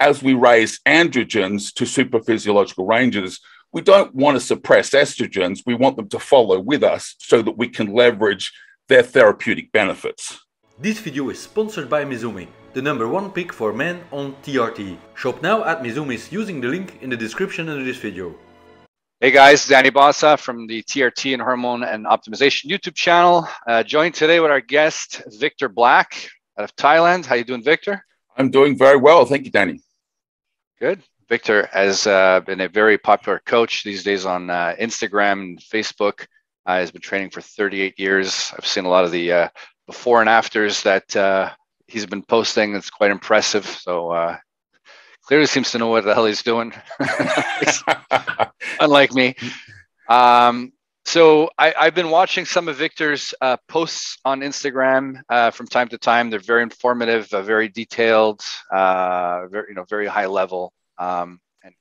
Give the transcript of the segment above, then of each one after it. as we raise androgens to superphysiological ranges, we don't want to suppress estrogens. We want them to follow with us so that we can leverage their therapeutic benefits. This video is sponsored by Mizumi, the #1 pick for men on TRT. Shop now at Mizumi's using the link in the description under this video. Hey guys, Danny Bossa from the TRT and Hormone and Optimization YouTube channel. Joined today with our guest, Victor Black out of Thailand. How you doing, Victor? I'm doing very well. Thank you, Danny. Good. Victor has been a very popular coach these days on Instagram and Facebook. He's been training for 38 years. I've seen a lot of the before and afters that he's been posting. It's quite impressive. So clearly seems to know what the hell he's doing, unlike me. So I've been watching some of Victor's posts on Instagram from time to time. They're very informative, very detailed, very high level. And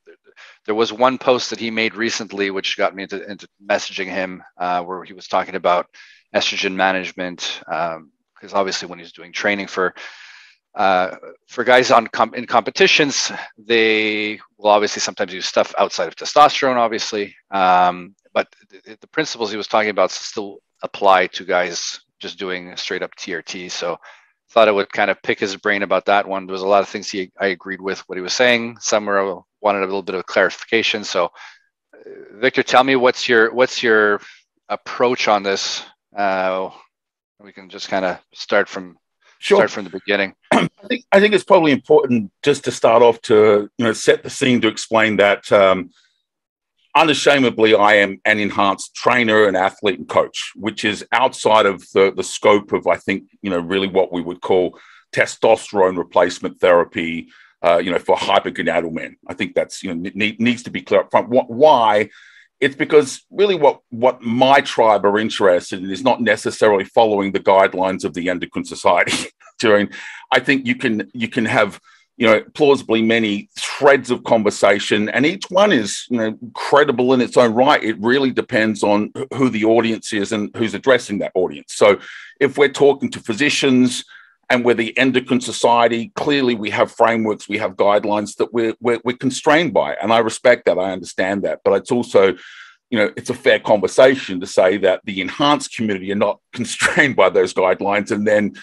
there was one post that he made recently, which got me into messaging him, where he was talking about estrogen management, because obviously when he's doing training for guys in competitions, they will obviously sometimes use stuff outside of testosterone, obviously. But the principles he was talking about still apply to guys just doing straight up TRT. So thought I would kind of pick his brain about that one. There was a lot of things I agreed with what he was saying. Some were wanted a little bit of clarification. So Victor, tell me what's your approach on this? We can just kind of start from the beginning. I think it's probably important just to start off to set the scene to explain that unashamedly, I am an enhanced trainer and athlete and coach, which is outside of the scope of, I think, really what we would call testosterone replacement therapy, for hypergonadal men. I think that's, needs to be clear up front. Why? It's because really what my tribe are interested in is not necessarily following the guidelines of the Endocrine Society. I think you can have plausibly many threads of conversation, and each one is, credible in its own right. It really depends on who the audience is and who's addressing that audience. So if we're talking to physicians and we're the Endocrine Society, clearly we have frameworks, we have guidelines that we're constrained by. And I respect that. I understand that. But it's also, it's a fair conversation to say that the enhanced community are not constrained by those guidelines. And then,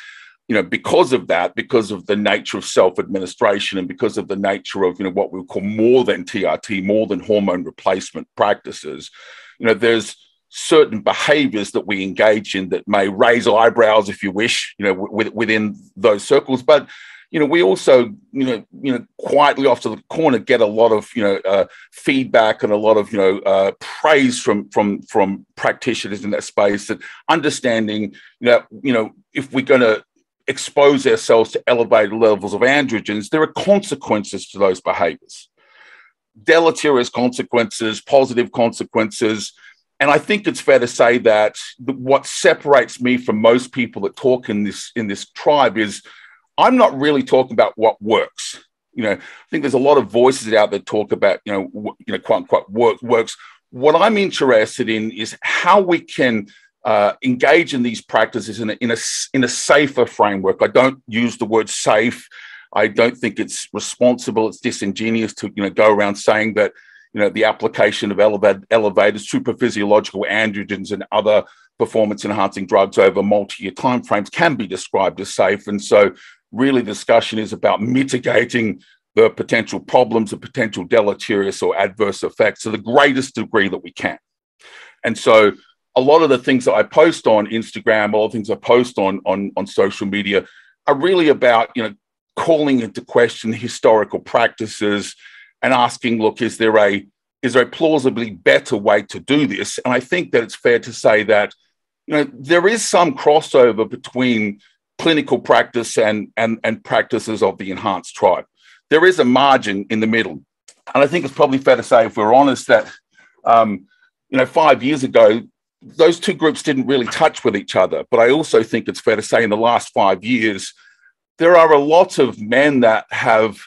because of that, because of the nature of self-administration and because of the nature of, what we would call more than TRT, more than hormone replacement practices, there's certain behaviors that we engage in that may raise eyebrows, if you wish, within those circles. But, we also, quietly off to the corner get a lot of, feedback and a lot of, praise from practitioners in that space that understanding, if we're going to expose ourselves to elevated levels of androgens, there are consequences to those behaviors. Deleterious consequences, positive consequences. And I think it's fair to say that what separates me from most people that talk in this tribe is I'm not really talking about what works. I think there's a lot of voices out there talk about, quote unquote works. What I'm interested in is how we can engage in these practices in a safer framework. I don't use the word safe. I don't think it's responsible. It's disingenuous to go around saying that the application of elevated superphysiological androgens and other performance enhancing drugs over multi-year timeframes can be described as safe. And so really the discussion is about mitigating the potential problems, the potential deleterious or adverse effects to the greatest degree that we can. And so a lot of the things that I post on Instagram, a lot of things I post on social media are really about, calling into question historical practices and asking, look, is there a plausibly better way to do this? And I think that it's fair to say that, there is some crossover between clinical practice and practices of the enhanced tribe. There is a margin in the middle. And I think it's probably fair to say, if we're honest, that, 5 years ago, those two groups didn't really touch with each other. But I also think it's fair to say in the last 5 years, there are a lot of men that have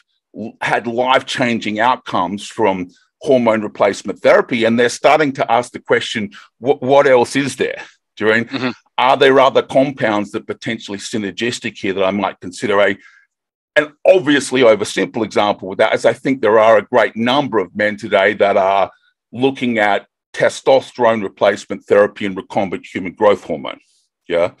had life-changing outcomes from hormone replacement therapy, and they're starting to ask the question, what else is there? Do you mean? Mm-hmm. Are there other compounds that potentially synergistic here that I might consider a an obviously oversimple example with that is I think there are a great number of men today that are looking at testosterone replacement therapy and recombinant human growth hormone. Yeah.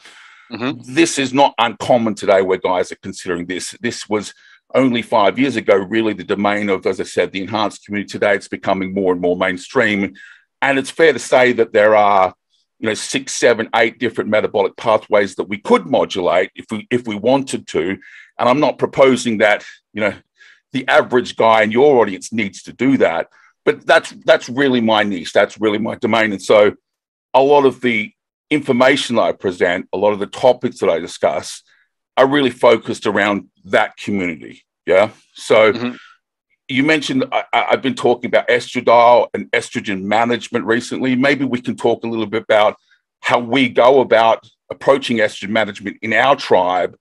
Mm-hmm. This is not uncommon today where guys are considering this. This was only 5 years ago, really the domain of, as I said, the enhanced community. Today, it's becoming more and more mainstream. And it's fair to say that there are, you know, 6, 7, 8 different metabolic pathways that we could modulate if we wanted to. And I'm not proposing that, you know, the average guy in your audience needs to do that, but that's really my niche. That's really my domain. And so a lot of the information that I present, a lot of the topics that I discuss are really focused around that community. Yeah. So mm-hmm. you mentioned I've been talking about estradiol and estrogen management recently. Maybe we can talk a little bit about how we go about approaching estrogen management in our tribe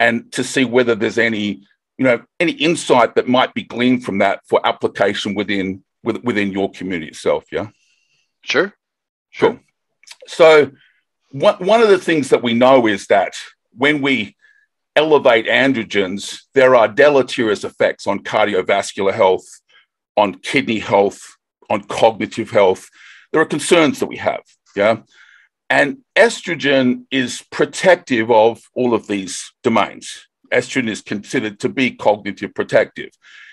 and to see whether there's any, you know, any insight that might be gleaned from that for application within your community itself. Yeah. Sure. Sure. Cool. So one of the things that we know is that when we elevate androgens, there are deleterious effects on cardiovascular health, on kidney health, on cognitive health. There are concerns that we have, yeah? And estrogen is protective of all of these domains. Estrogen is considered to be cognitive protective.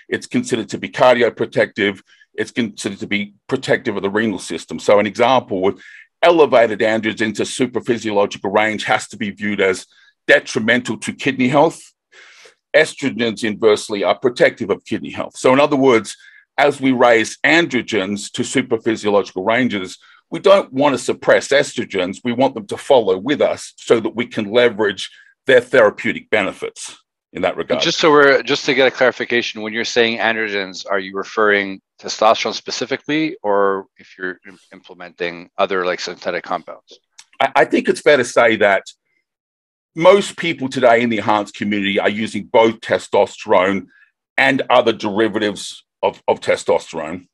It's considered to be cardioprotective. It's considered to be protective of the renal system. So an example would, elevated androgens into supraphysiological range has to be viewed as detrimental to kidney health. Estrogens inversely are protective of kidney health. So in other words, as we raise androgens to supraphysiological ranges, we don't want to suppress estrogens. We want them to follow with us so that we can leverage their therapeutic benefits in that regard. Just to get a clarification, when you're saying androgens, are you referring testosterone specifically, or if you're implementing other like synthetic compounds? I think it's fair to say that most people today in the enhanced community are using both testosterone and other derivatives of testosterone.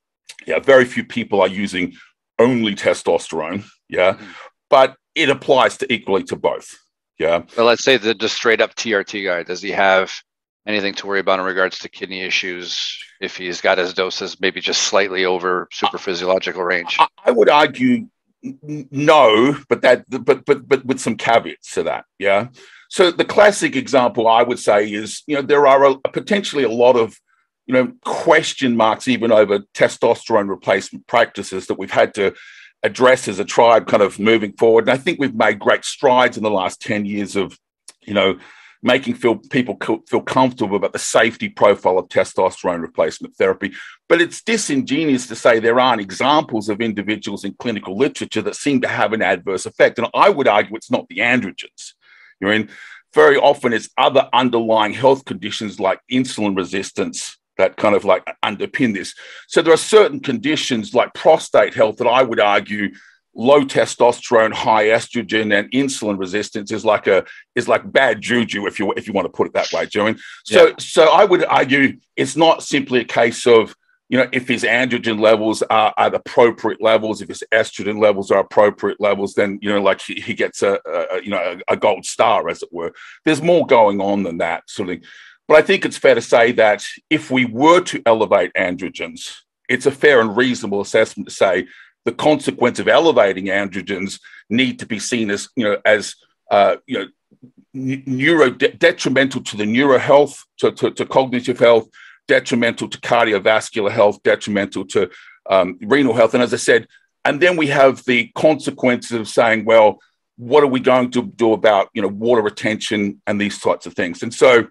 Yeah, very few people are using only testosterone. Yeah, mm-hmm. But it applies to equally to both. Yeah. So let's say the just straight up TRT guy, does he have anything to worry about in regards to kidney issues if he's got his doses maybe just slightly over supraphysiological range? I would argue no, but with some caveats to that. Yeah. So the classic example I would say is, you know, there are potentially a lot of, you know, question marks even over testosterone replacement practices that we've had to address as a tribe kind of moving forward. And I think we've made great strides in the last 10 years of, you know, making people feel comfortable about the safety profile of testosterone replacement therapy. But it's disingenuous to say there aren't examples of individuals in clinical literature that seem to have an adverse effect. And I would argue it's not the androgens. You know, and very often it's other underlying health conditions like insulin resistance that kind of like underpin this. So there are certain conditions like prostate health that I would argue low testosterone, high estrogen, and insulin resistance is like bad juju, if you want to put it that way, Joanne. So yeah. So I would argue it's not simply a case of, you know, if his androgen levels are at appropriate levels, if his estrogen levels are appropriate levels, then, you know, like he gets a gold star, as it were. There's more going on than that sort of thing. But I think it's fair to say that if we were to elevate androgens, it's a fair and reasonable assessment to say the consequence of elevating androgens need to be seen as, you know, detrimental to the neuro health, to cognitive health, detrimental to cardiovascular health, detrimental to renal health. And as I said, and then we have the consequences of saying, well, what are we going to do about, you know, water retention and these types of things? And so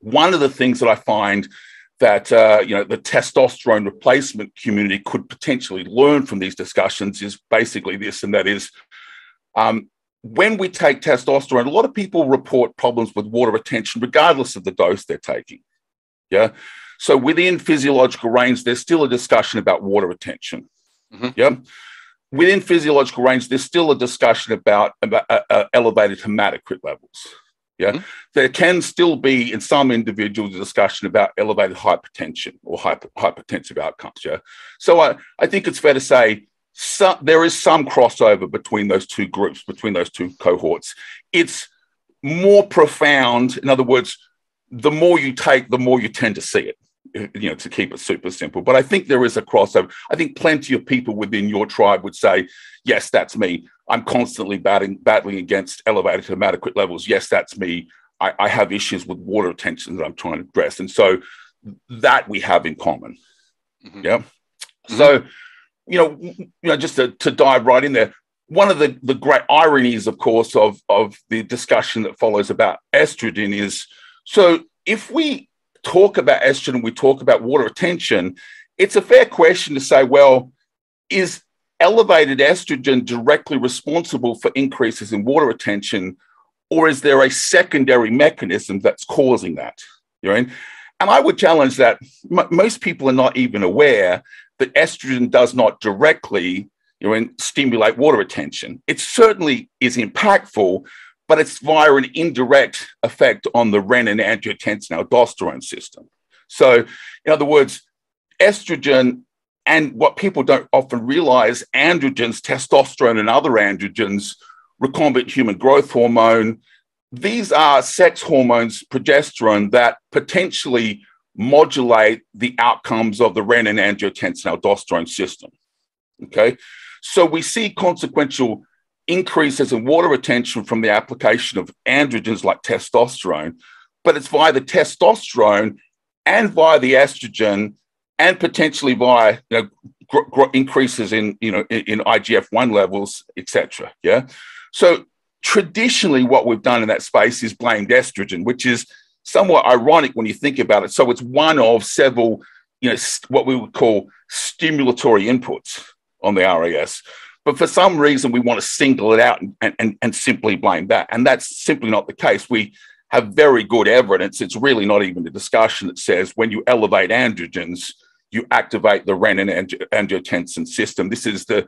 one of the things that I find that, you know, the testosterone replacement community could potentially learn from these discussions is basically this, and that is when we take testosterone, a lot of people report problems with water retention regardless of the dose they're taking, yeah? So within physiological range, there's still a discussion about water retention, mm-hmm. yeah? Within physiological range, there's still a discussion about elevated hematocrit levels. Yeah, mm-hmm. There can still be in some individuals a discussion about elevated hypertension or hypertensive outcomes. Yeah, so I think it's fair to say there is some crossover between those two groups, between those two cohorts. It's more profound. In other words, the more you take, the more you tend to see it, you know, to keep it super simple. But I think there is a crossover. I think plenty of people within your tribe would say, yes, that's me. I'm constantly battling against elevated to inadequate levels. Yes, that's me. I have issues with water retention that I'm trying to address. And so that we have in common. Mm-hmm. Yeah. Mm-hmm. So, you know, just to dive right in there, one of the great ironies, of course, of the discussion that follows about estrogen is, so if we talk about estrogen, we talk about water retention, it's a fair question to say, well, is elevated estrogen directly responsible for increases in water retention, or is there a secondary mechanism that's causing that? You know, and I would challenge that most people are not even aware that estrogen does not directly, stimulate water retention. It certainly is impactful, but it's via an indirect effect on the renin-angiotensin-aldosterone system. So, in other words, estrogen and what people don't often realize, androgens, testosterone and other androgens, recombinant human growth hormone, these are sex hormones, progesterone, that potentially modulate the outcomes of the renin-angiotensin-aldosterone system. Okay? So we see consequential increases in water retention from the application of androgens like testosterone, but it's via the testosterone and via the estrogen and potentially via increases in in IGF-1 levels, etc. Yeah. So traditionally, what we've done in that space is blamed estrogen, which is somewhat ironic when you think about it. So it's one of several, what we would call stimulatory inputs on the RAS. But for some reason, we want to single it out and simply blame that. And that's simply not the case. We have very good evidence. It's really not even a discussion that says when you elevate androgens, you activate the renin-angiotensin system. This is the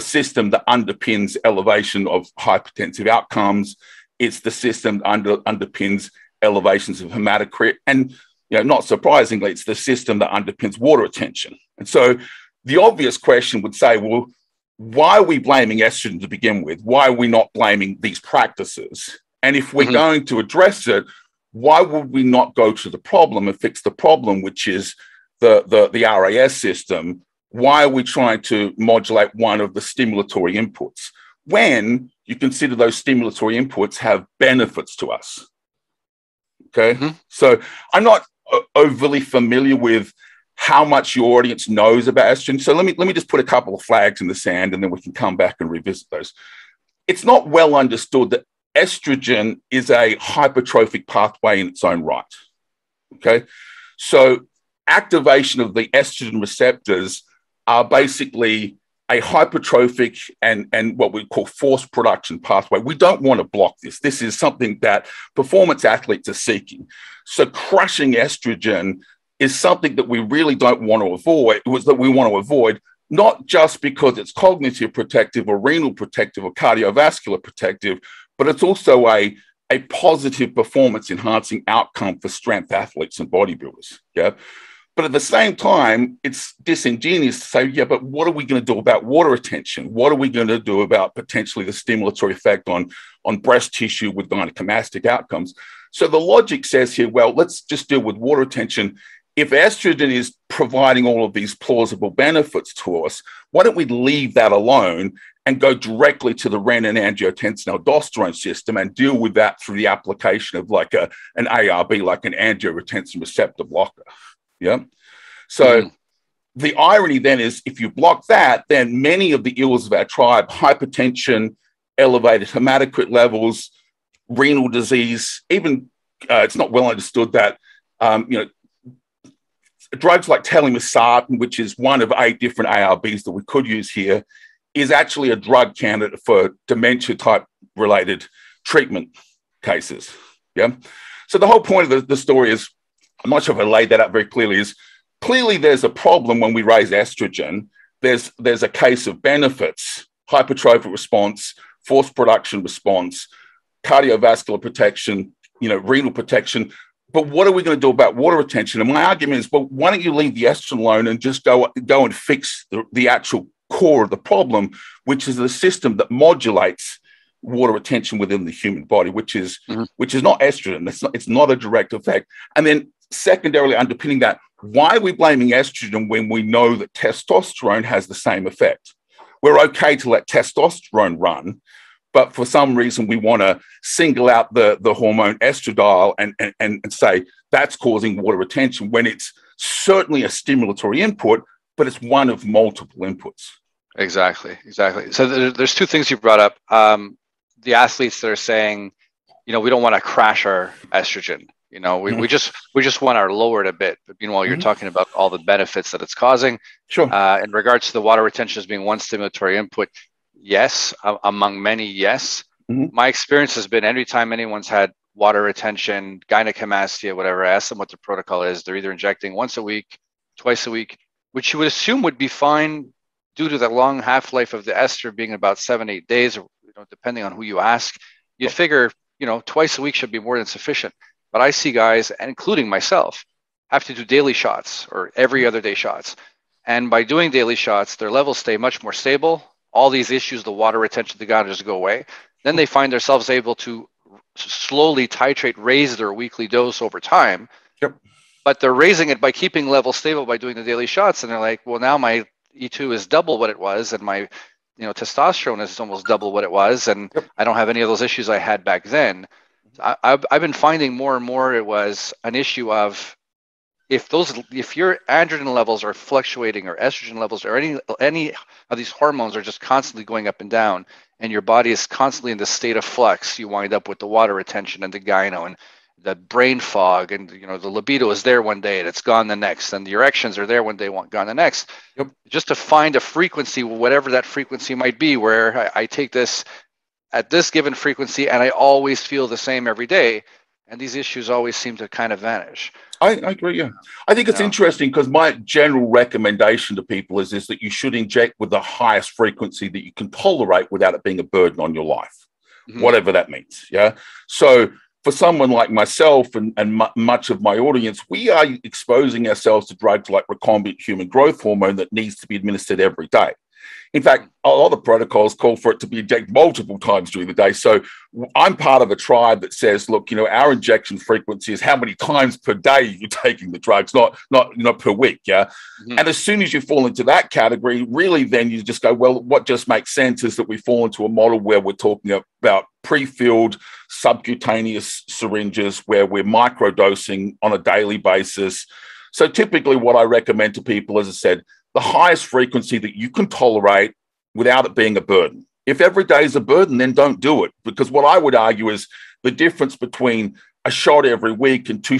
system that underpins elevation of hypertensive outcomes. It's the system that underpins elevations of hematocrit. And not surprisingly, it's the system that underpins water retention. And so the obvious question would say, well, why are we blaming estrogen to begin with? Why are we not blaming these practices? And if we're going to address it, why would we not go to the problem and fix the problem, which is the RAS system? Why are we trying to modulate one of the stimulatory inputs when you consider those stimulatory inputs have benefits to us? Okay. Mm-hmm. So I'm not overly familiar with how much your audience knows about estrogen. So let me just put a couple of flags in the sand and then we can come back and revisit those. It's not well understood that estrogen is a hypertrophic pathway in its own right, okay? So activation of the estrogen receptors are basically a hypertrophic and what we call force production pathway. We don't want to block this. This is something that performance athletes are seeking. So crushing estrogen is something that we really don't want to avoid, not just because it's cognitive protective or renal protective or cardiovascular protective, but it's also a positive performance enhancing outcome for strength athletes and bodybuilders. Yeah. But at the same time, it's disingenuous to say, yeah, but what are we going to do about water retention? What are we going to do about potentially the stimulatory effect on breast tissue with gynecomastic outcomes? So the logic says here, well, let's just deal with water retention. If estrogen is providing all of these plausible benefits to us, why don't we leave that alone and go directly to the renin-angiotensin-aldosterone system and deal with that through the application of like an ARB, like an angiotensin receptor blocker? Yeah. So the irony then is if you block that, then many of the ills of our tribe, hypertension, elevated hematocrit levels, renal disease, even it's not well understood that, drugs like telmisartan, which is one of 8 different ARBs that we could use here, is actually a drug candidate for dementia-type related treatment cases. Yeah. So the whole point of the story is, I'm not sure if I laid that out very clearly, is clearly there's a problem when we raise estrogen. There's a case of benefits, hypertrophic response, force production response, cardiovascular protection, renal protection. But what are we going to do about water retention? And my argument is, well, why don't you leave the estrogen alone and just go and fix the actual core of the problem, which is the system that modulates water retention within the human body, which is not estrogen. It's not a direct effect. And then secondarily, underpinning that, why are we blaming estrogen when we know that testosterone has the same effect? We're okay to let testosterone run, but for some reason we want to single out the hormone estradiol and say that's causing water retention, when it's certainly a stimulatory input, but it's one of multiple inputs. Exactly. So there's two things you brought up. The athletes that are saying, we don't want to crash our estrogen. We just want our lowered a bit. But meanwhile, you're talking about all the benefits that it's causing. Sure. In regards to the water retention as being one stimulatory input, yes, among many, yes. Mm-hmm. My experience has been every time anyone's had water retention, gynecomastia, whatever, I ask them what the protocol is. They're either injecting once a week, twice a week, which you would assume would be fine due to the long half-life of the ester being about 7-8 days, or, depending on who you ask. You'd figure, twice a week should be more than sufficient. But I see guys, including myself, have to do daily shots or every other day shots. And by doing daily shots, their levels stay much more stable. All these issues, the water retention, the gotta just go away. Then they find themselves able to slowly titrate, raise their weekly dose over time. Yep. But they're raising it by keeping levels stable by doing the daily shots. And they're like, well, now my E2 is double what it was, and my testosterone is almost double what it was, and I don't have any of those issues I had back then. I've been finding more and more it was an issue of if your androgen levels are fluctuating, or estrogen levels, or any of these hormones are just constantly going up and down, and your body is constantly in this state of flux, you wind up with the water retention and the gyno and the brain fog, and the libido is there one day and it's gone the next, and the erections are there one day, gone the next. Yep. Just to find a frequency, whatever that frequency might be, where I take this at this given frequency and I always feel the same every day, and these issues always seem to kind of vanish. I agree. Yeah, I think it's interesting, because my general recommendation to people is that you should inject with the highest frequency that you can tolerate without it being a burden on your life, whatever that means. Yeah, so. For someone like myself and much of my audience, we are exposing ourselves to drugs like recombinant human growth hormone that needs to be administered every day. In fact, a lot of protocols call for it to be injected multiple times during the day. So I'm part of a tribe that says, look, our injection frequency is how many times per day you're taking the drugs, not per week. Yeah. Mm-hmm. And as soon as you fall into that category, really, then you just go, well, what just makes sense is that we fall into a model where we're talking about pre-filled subcutaneous syringes, where we're microdosing on a daily basis. So typically what I recommend to people, as I said, the highest frequency that you can tolerate without it being a burden. If every day is a burden, then don't do it, because what I would argue is the difference between a shot every week and a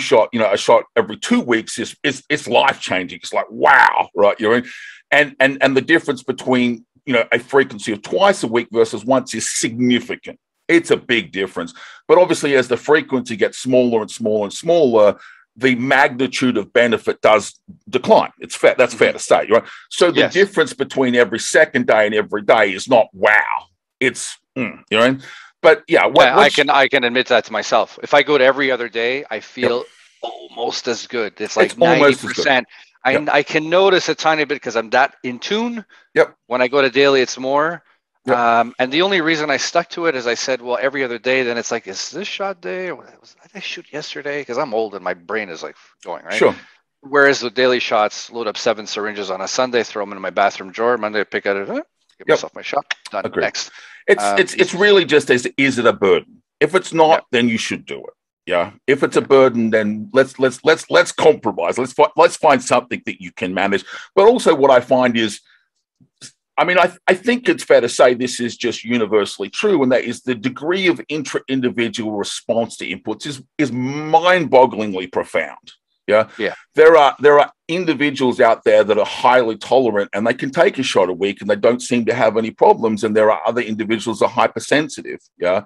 shot every 2 weeks is life-changing. It's like, wow, right? And the difference between, a frequency of twice a week versus once is significant. It's a big difference. But obviously, as the frequency gets smaller and smaller and smaller, the magnitude of benefit does decline. It's fair. That's fair to say, right? So the difference between every second day and every day is not wow. It's But yeah, I can admit that to myself. If I go to every other day, I feel almost as good. It's like 90%. I can notice a tiny bit because I'm that in tune. Yep. When I go to daily, it's more. Yep. And the only reason I stuck to it is I said, well, every other day, then it's like, is this shot day? Or did I shoot yesterday? Because I'm old and my brain is like going, right? Sure. Whereas the daily shots, load up 7 syringes on a Sunday, throw them in my bathroom drawer, Monday I pick out it, give myself my shot, done. Agreed. Next. It's really just, is it a burden? If it's not, then you should do it. Yeah. If it's a burden, then let's compromise. Let's find something that you can manage. But also what I find is, I think it's fair to say this is just universally true, and that is the degree of intra-individual response to inputs is mind-bogglingly profound. Yeah? Yeah. There are individuals out there that are highly tolerant, and they can take a shot a week, and they don't seem to have any problems, and there are other individuals that are hypersensitive. Yeah?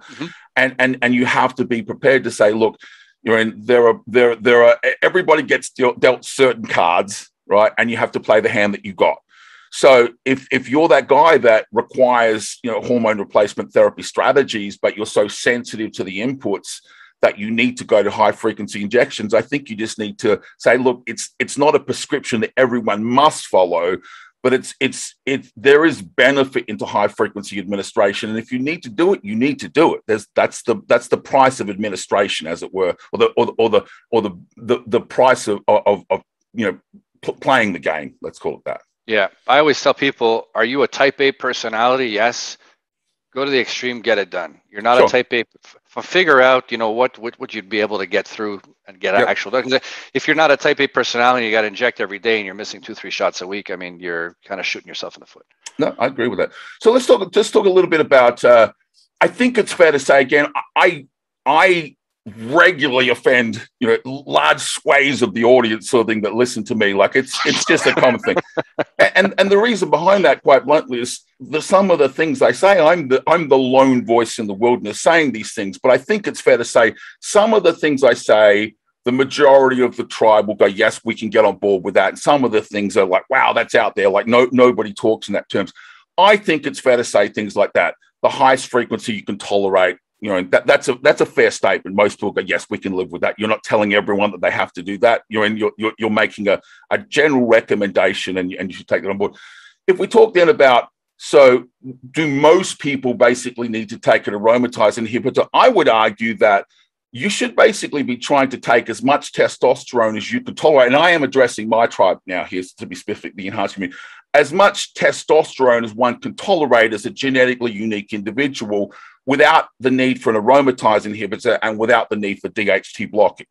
Mm-hmm. And you have to be prepared to say, look, there are everybody gets dealt certain cards, right? And you have to play the hand that you got. So if you're that guy that requires, hormone replacement therapy strategies, but you're so sensitive to the inputs that you need to go to high frequency injections, I think you just need to say, look, it's not a prescription that everyone must follow, But there is benefit into high frequency administration, and if you need to do it, you need to do it. That's the price of administration, as it were, or the price of playing the game. Let's call it that. Yeah, I always tell people, are you a type A personality? Yes. Go to the extreme, get it done. You're not a type A. Figure out, what you'd be able to get through and get actual. If you're not a type A personality, you got to inject every day and you're missing 2-3 shots a week. I mean, you're kind of shooting yourself in the foot. No, I agree with that. So let's talk. Just talk a little bit about. I think it's fair to say again, I regularly offend large swathes of the audience, sort of thing, that listen to me. Like it's just a common thing. And the reason behind that, quite bluntly, is some of the things I say, I'm the lone voice in the wilderness saying these things. But I think it's fair to say some of the things I say, the majority of the tribe will go, yes, we can get on board with that. And some of the things are like, wow, that's out there. Like nobody talks in that terms. I think it's fair to say things like that. The highest frequency you can tolerate. That's a fair statement. Most people go, yes, we can live with that. You're not telling everyone that they have to do that. You're making a general recommendation, and you should take that on board. If we talk then about, so do most people basically need to take an aromatase inhibitor? I would argue that you should basically be trying to take as much testosterone as you can tolerate. And I am addressing my tribe now here, to be specific, the enhanced community. As much testosterone as one can tolerate as a genetically unique individual, without the need for an aromatase inhibitor and without the need for DHT blocking.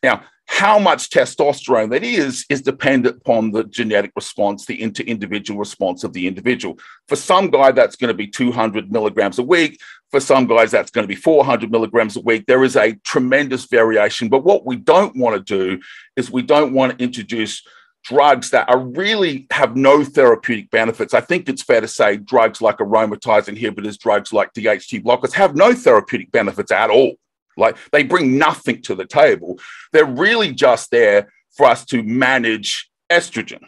Now, how much testosterone that is dependent upon the genetic response, the inter-individual response of the individual. For some guy, that's going to be 200 milligrams a week. For some guys, that's going to be 400 milligrams a week. There is a tremendous variation. But what we don't want to do is we don't want to introduce drugs that are really have no therapeutic benefits. I think it's fair to say drugs like aromatase inhibitors, drugs like DHT blockers have no therapeutic benefits at all. Like they bring nothing to the table. They're really just there for us to manage estrogen.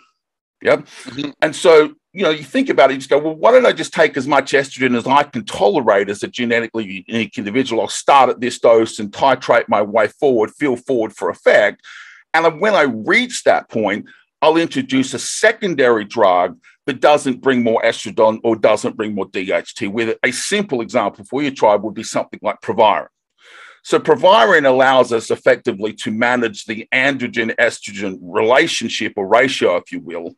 Yep. Mm-hmm. And so, you think about it, you just go, well, why don't I just take as much estrogen as I can tolerate as a genetically unique individual? I'll start at this dose and titrate my way forward, feel forward for effect. And when I reach that point, I'll introduce a secondary drug that doesn't bring more estrogen or doesn't bring more DHT with it. A simple example for your tribe would be something like Proviron. So Proviron allows us effectively to manage the androgen-estrogen relationship or ratio, if you will,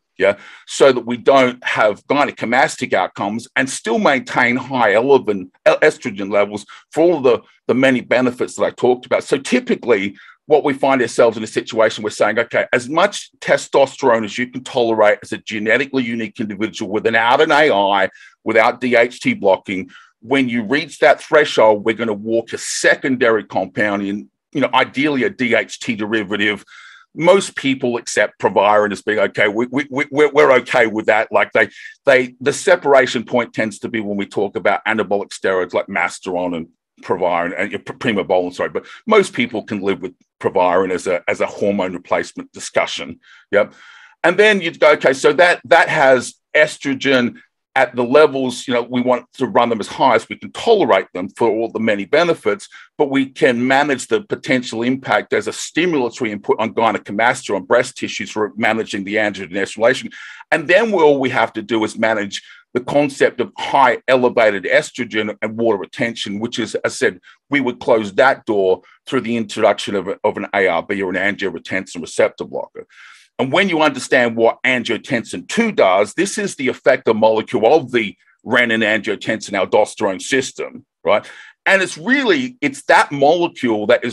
so that we don't have gynecomastic outcomes and still maintain high estrogen levels for all the many benefits that I talked about. So typically, what we find ourselves in a situation, we're saying, okay, as much testosterone as you can tolerate as a genetically unique individual without an AI, without DHT blocking, when you reach that threshold, we're going to walk a secondary compound in, ideally a DHT derivative. Most people accept Proviron as being, okay, we're okay with that. Like the separation point tends to be when we talk about anabolic steroids like Masteron and Proviron and Primobolan, sorry, but most people can live with Proviron as a hormone replacement discussion. Yep. And then you'd go, okay, so that has estrogen at the levels, we want to run them as high as we can tolerate them for all the many benefits, but we can manage the potential impact as a stimulatory input on gynecomastia, on breast tissues for managing the androgen estrogen. And then all we have to do is manage the concept of high elevated estrogen and water retention, which is, as I said, we would close that door through the introduction of an ARB or an angiotensin receptor blocker. And when you understand what angiotensin 2 does, this is the effector molecule of the renin-angiotensin-aldosterone system, right? And it's that molecule that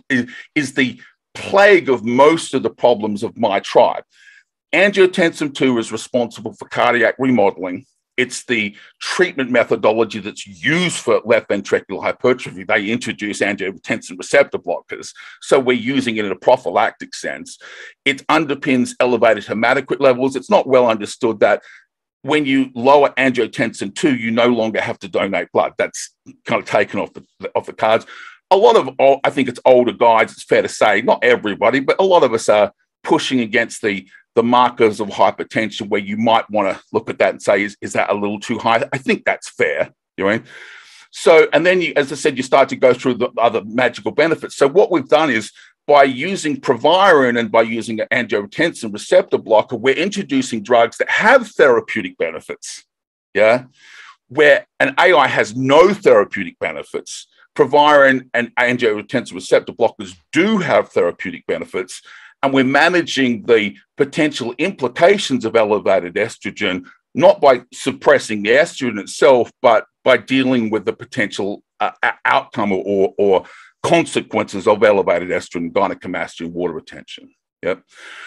is the plague of most of the problems of my tribe. Angiotensin 2 is responsible for cardiac remodeling. It's the treatment methodology that's used for left ventricular hypertrophy. They introduce angiotensin receptor blockers, so we're using it in a prophylactic sense. It underpins elevated hematocrit levels. It's not well understood that when you lower angiotensin 2, you no longer have to donate blood. That's kind of taken off the cards. A lot of, I think it's older guys, it's fair to say, not everybody, but a lot of us are pushing against the markers of hypertension, where you might want to look at that and say, is that a little too high? I think that's fair. So, and then, as I said, you start to go through the other magical benefits. So what we've done is by using proviron and by using an angiotensin receptor blocker, we're introducing drugs that have therapeutic benefits, yeah, where an AI has no therapeutic benefits. Proviron and angiotensin receptor blockers do have therapeutic benefits, and we're managing the potential implications of elevated estrogen, not by suppressing the estrogen itself, but by dealing with the potential outcome or consequences of elevated estrogen, gynecomastia, water retention. Yep.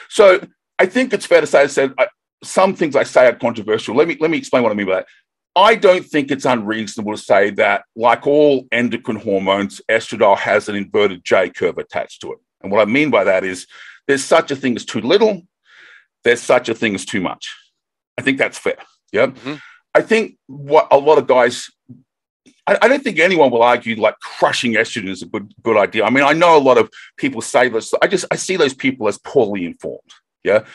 So I think it's fair to say, some things I say are controversial. Let me explain what I mean by that. I don't think it's unreasonable to say that, like all endocrine hormones, estradiol has an inverted J curve attached to it. And what I mean by that is there's such a thing as too little, there's such a thing as too much. I think that's fair. Yeah. Mm-hmm. I think what a lot of guys, I don't think anyone will argue like crushing estrogen is a good idea. I mean, I know a lot of people say this. I see those people as poorly informed. Yeah.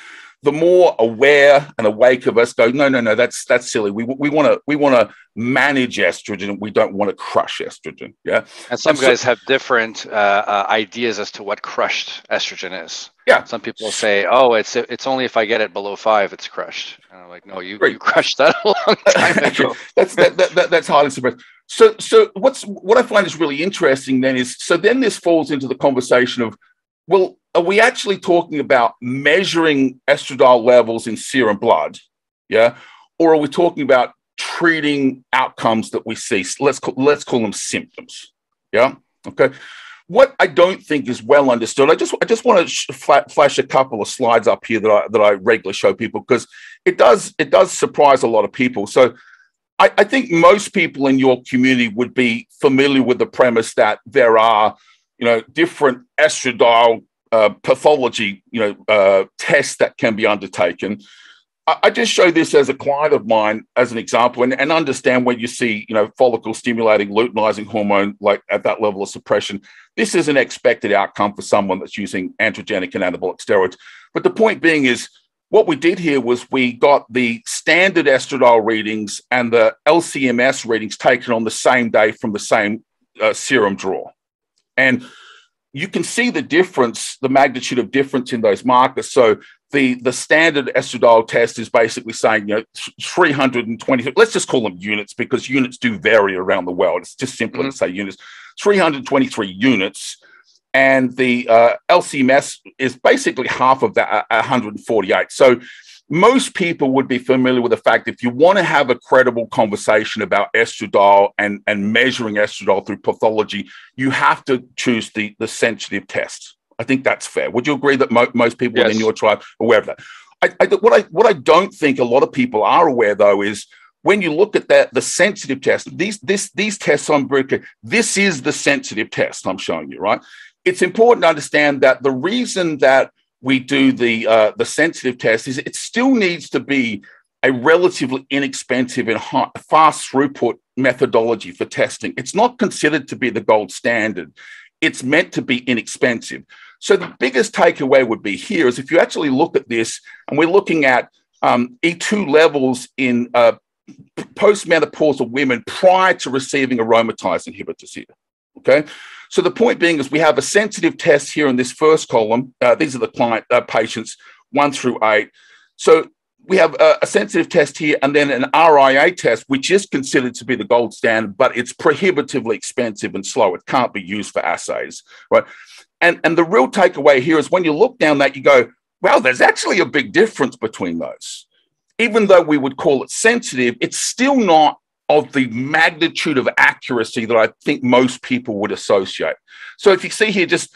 The more aware and awake of us go, no, that's silly. We want to manage estrogen. We don't want to crush estrogen. Yeah. And some guys have different ideas as to what crushed estrogen is. Yeah. Some people say, oh, it's only if I get it below 5, it's crushed. And I'm like, no, you crushed that a long time ago. that's highly suppressed. So what I find is really interesting then is, so then this falls into the conversation of, well, are we actually talking about measuring estradiol levels in serum blood, yeah, or are we talking about treating outcomes that we see? Let's call them symptoms, yeah. Okay, what I don't think is well understood. I just want to flash a couple of slides up here that I regularly show people, because it does surprise a lot of people. So I think most people in your community would be familiar with the premise that there are, you know, different estradiol pathology, you know, tests that can be undertaken. I just show this as a client of mine as an example, and understand when you see, you know, follicle-stimulating luteinizing hormone like at that level of suppression, this is an expected outcome for someone that's using androgenic and anabolic steroids. But the point being is, what we did here was we got the standard estradiol readings and the LCMS readings taken on the same day from the same serum draw. And you can see the difference, the magnitude of difference in those markers. So the standard estradiol test is basically saying, you know, 320, let's just call them units, because units do vary around the world. It's just simpler to say units, 323 units. And the LCMS is basically half of that, 148. So most people would be familiar with the fact, if you want to have a credible conversation about estradiol and measuring estradiol through pathology, you have to choose the sensitive test. I think that's fair. Would you agree that most people in your tribe are aware of that? What I don't think a lot of people are aware, though, is when you look at that, the sensitive test, these tests on Bricker, this is the sensitive test I'm showing you, right? It's important to understand that the reason that we do the sensitive test is it still needs to be a relatively inexpensive and fast throughput methodology for testing. It's not considered to be the gold standard. It's meant to be inexpensive. So the biggest takeaway would be here is, if you actually look at this, and we're looking at E2 levels in postmenopausal women prior to receiving aromatase inhibitors here. Okay, so the point being is, we have a sensitive test here in this first column. These are the client patients 1 through 8. So we have a sensitive test here, and then an RIA test, which is considered to be the gold standard, but it's prohibitively expensive and slow. It can't be used for assays, right? And the real takeaway here is, when you look down that, you go, wow, there's actually a big difference between those. Even though we would call it sensitive, it's still not of the magnitude of accuracy that I think most people would associate. So if you see here, just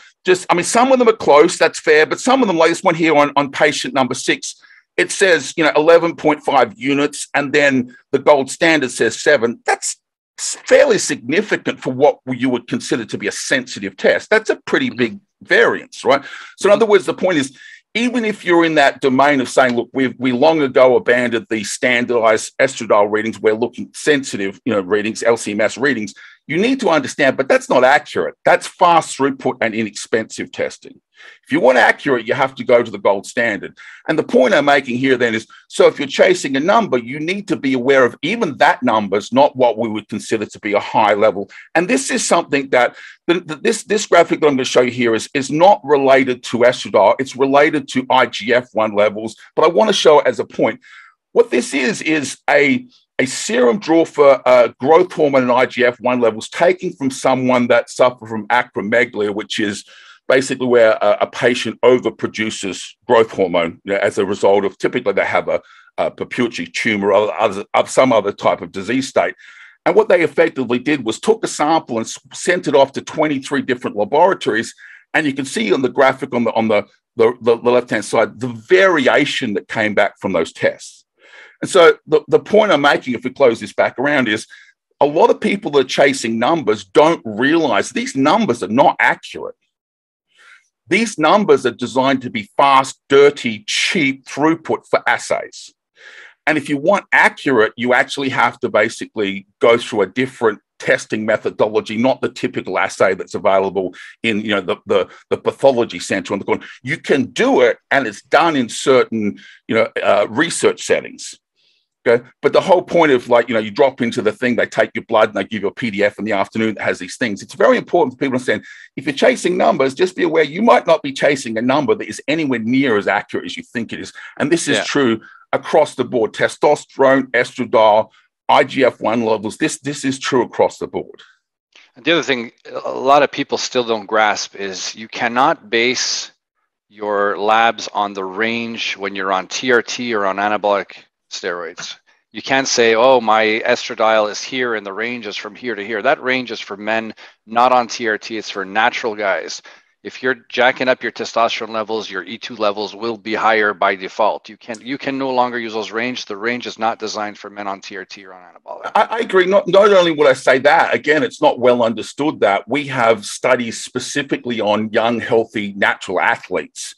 I mean, some of them are close, that's fair, but some of them, like this one here on patient number 6, it says, you know, 11.5 units, and then the gold standard says 7. That's fairly significant for what you would consider to be a sensitive test. That's a pretty big variance, right? So in other words, the point is, even if you're in that domain of saying, look, we long ago abandoned the standardized estradiol readings, we're looking sensitive, you know, readings, LCMS readings, you need to understand, but that's not accurate. That's fast throughput and inexpensive testing. If you want accurate, you have to go to the gold standard. And the point I'm making here then is, so if you're chasing a number, you need to be aware of even that number is not what we would consider to be a high level. And this is something that this graphic that I'm going to show you here is not related to estradiol. It's related to IGF-1 levels, but I want to show it as a point. What this is a serum draw for growth hormone and IGF-1 levels taken from someone that suffered from acromegaly, which is basically where a patient overproduces growth hormone, you know, as a result of typically they have a pituitary tumor or some other type of disease state. And what they effectively did was took a sample and sent it off to 23 different laboratories. And you can see on the graphic on the left-hand side, the variation that came back from those tests. And so the point I'm making, if we close this back around, is a lot of people that are chasing numbers don't realize these numbers are not accurate. These numbers are designed to be fast, dirty, cheap throughput for assays. And if you want accurate, you actually have to basically go through a different testing methodology, not the typical assay that's available in, you know, the pathology center on the corner. You can do it, and it's done in certain, you know, research settings. Okay, but the whole point of, like, you know, you drop into the thing, they take your blood and they give you a PDF in the afternoon that has these things. It's very important for people to understand, if you're chasing numbers, just be aware you might not be chasing a number that is anywhere near as accurate as you think it is. And this is true across the board: testosterone, estradiol, IGF-1 levels. This is true across the board. And the other thing a lot of people still don't grasp is you cannot base your labs on the range when you're on TRT or on anabolic steroids. You can't say, oh, my estradiol is here and the range is from here to here. That range is for men not on TRT. It's for natural guys. If you're jacking up your testosterone levels, your E2 levels will be higher by default. You can no longer use those ranges. The range is not designed for men on TRT or on anabolic. I agree. Not only would I say that, again, it's not well understood that we have studies specifically on young, healthy, natural athletes.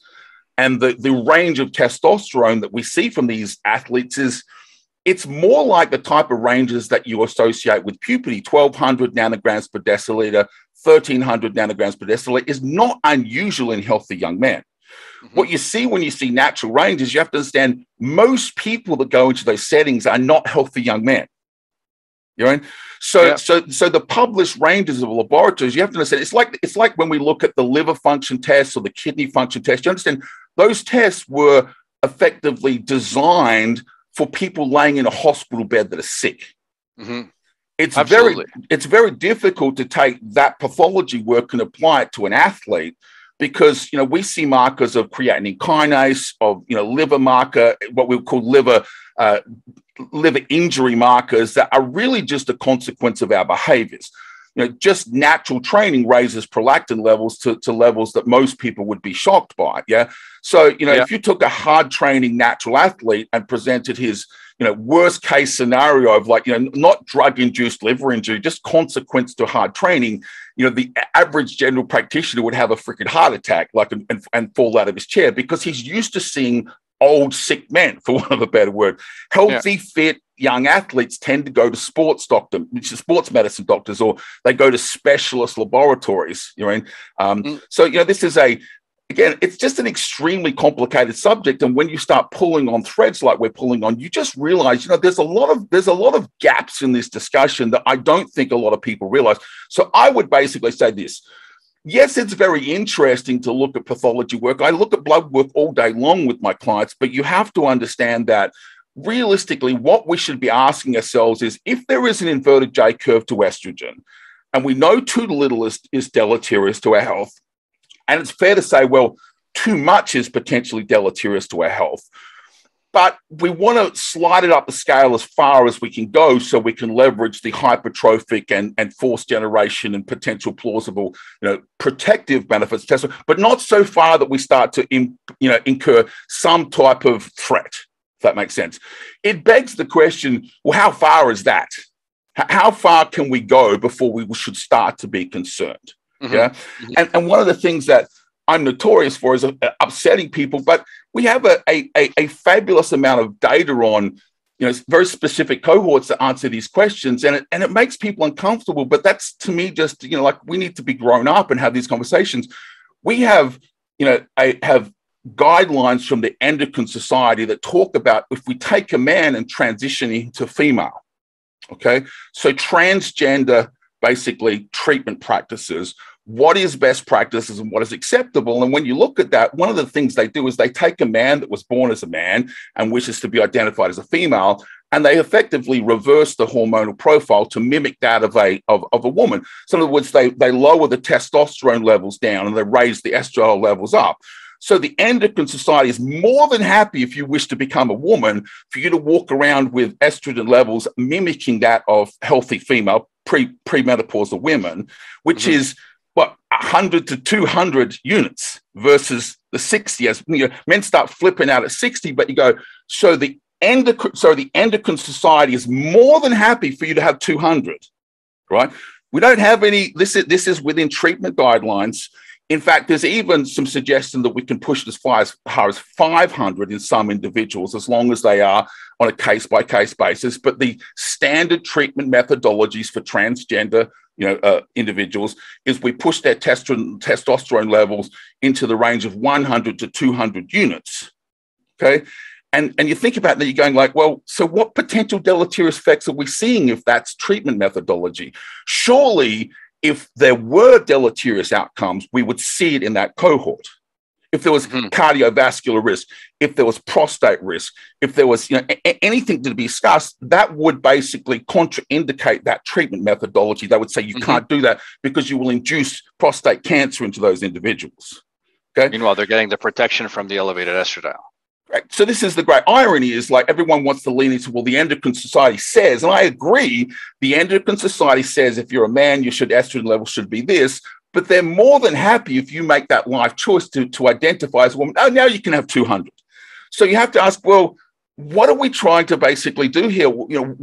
And the range of testosterone that we see from these athletes is, it's more like the type of ranges that you associate with puberty. 1,200 nanograms per deciliter, 1,300 nanograms per deciliter is not unusual in healthy young men. Mm-hmm. What you see when you see natural ranges, you have to understand most people that go into those settings are not healthy young men. You know, so the published ranges of laboratories, you have to understand, it's like when we look at the liver function test or the kidney function test. You understand those tests were effectively designed for people laying in a hospital bed that are sick. Mm-hmm. It's very difficult to take that pathology work and apply it to an athlete, because, you know, we see markers of creatine kinase, of, you know, liver marker, what we call liver injury markers, that are really just a consequence of our behaviors. You know, just natural training raises prolactin levels to levels that most people would be shocked by. Yeah. So, you know, if you took a hard training natural athlete and presented his, you know, worst case scenario of, like, you know, not drug-induced liver injury, just consequence to hard training, you know, the average general practitioner would have a freaking heart attack, like, and fall out of his chair, because he's used to seeing old sick men, for want of a better word. Healthy, fit, young athletes tend to go to sports medicine doctors, or they go to specialist laboratories. You know, so, you know, this is again, it's just an extremely complicated subject. And when you start pulling on threads like we're pulling on, you just realize, you know, there's a lot of gaps in this discussion that I don't think a lot of people realize. So I would basically say this. Yes, it's very interesting to look at pathology work. I look at blood work all day long with my clients, but you have to understand that realistically, what we should be asking ourselves is, if there is an inverted J curve to estrogen, and we know too little is deleterious to our health, and it's fair to say, well, too much is potentially deleterious to our health, but we want to slide it up the scale as far as we can go, so we can leverage the hypertrophic and force generation and potential plausible, you know, protective benefits, but not so far that we start to incur some type of threat, if that makes sense. It begs the question, well, how far is that? How far can we go before we should start to be concerned? Mm-hmm. Yeah. Mm-hmm. And one of the things that I'm notorious for is upsetting people, but we have a fabulous amount of data on, you know, very specific cohorts that answer these questions, and it makes people uncomfortable. But that's, to me, just, you know, like, we need to be grown up and have these conversations. We have you know, I have guidelines from the Endocrine Society that talk about if we take a man and transition into female, okay? So transgender, basically, treatment practices, what is best practices and what is acceptable. And when you look at that, one of the things they do is they take a man that was born as a man and wishes to be identified as a female, and they effectively reverse the hormonal profile to mimic that of a woman. So in other words, they lower the testosterone levels down and they raise the estradiol levels up. So the Endocrine Society is more than happy, if you wish to become a woman, for you to walk around with estrogen levels mimicking that of healthy female premenopausal women, which is what, 100 to 200 units versus the 60. As you know, men start flipping out at 60, but you go, so the Endocrine Society is more than happy for you to have 200, right? We don't have any, this is within treatment guidelines. In fact, there's even some suggestion that we can push it as far as 500 in some individuals, as long as they are on a case-by-case basis. But the standard treatment methodologies for transgender, you know, individuals is we push their testosterone levels into the range of 100 to 200 units, okay? And you think about that, you're going like, well, so what potential deleterious effects are we seeing if that's treatment methodology? Surely, if there were deleterious outcomes, we would see it in that cohort. If there was cardiovascular risk, if there was prostate risk, if there was, you know, anything to be discussed, that would basically contraindicate that treatment methodology. They would say you can't do that because you will induce prostate cancer into those individuals. Okay. Meanwhile, they're getting the protection from the elevated estradiol. Right. So this is the great irony, is like everyone wants to lean into, well, the Endocrine Society says, and I agree, the Endocrine Society says if you're a man, your estrogen level should be this, but they're more than happy if you make that life choice to identify as a woman. Oh, now you can have 200. So you have to ask, well, what are we trying to basically do here? You know,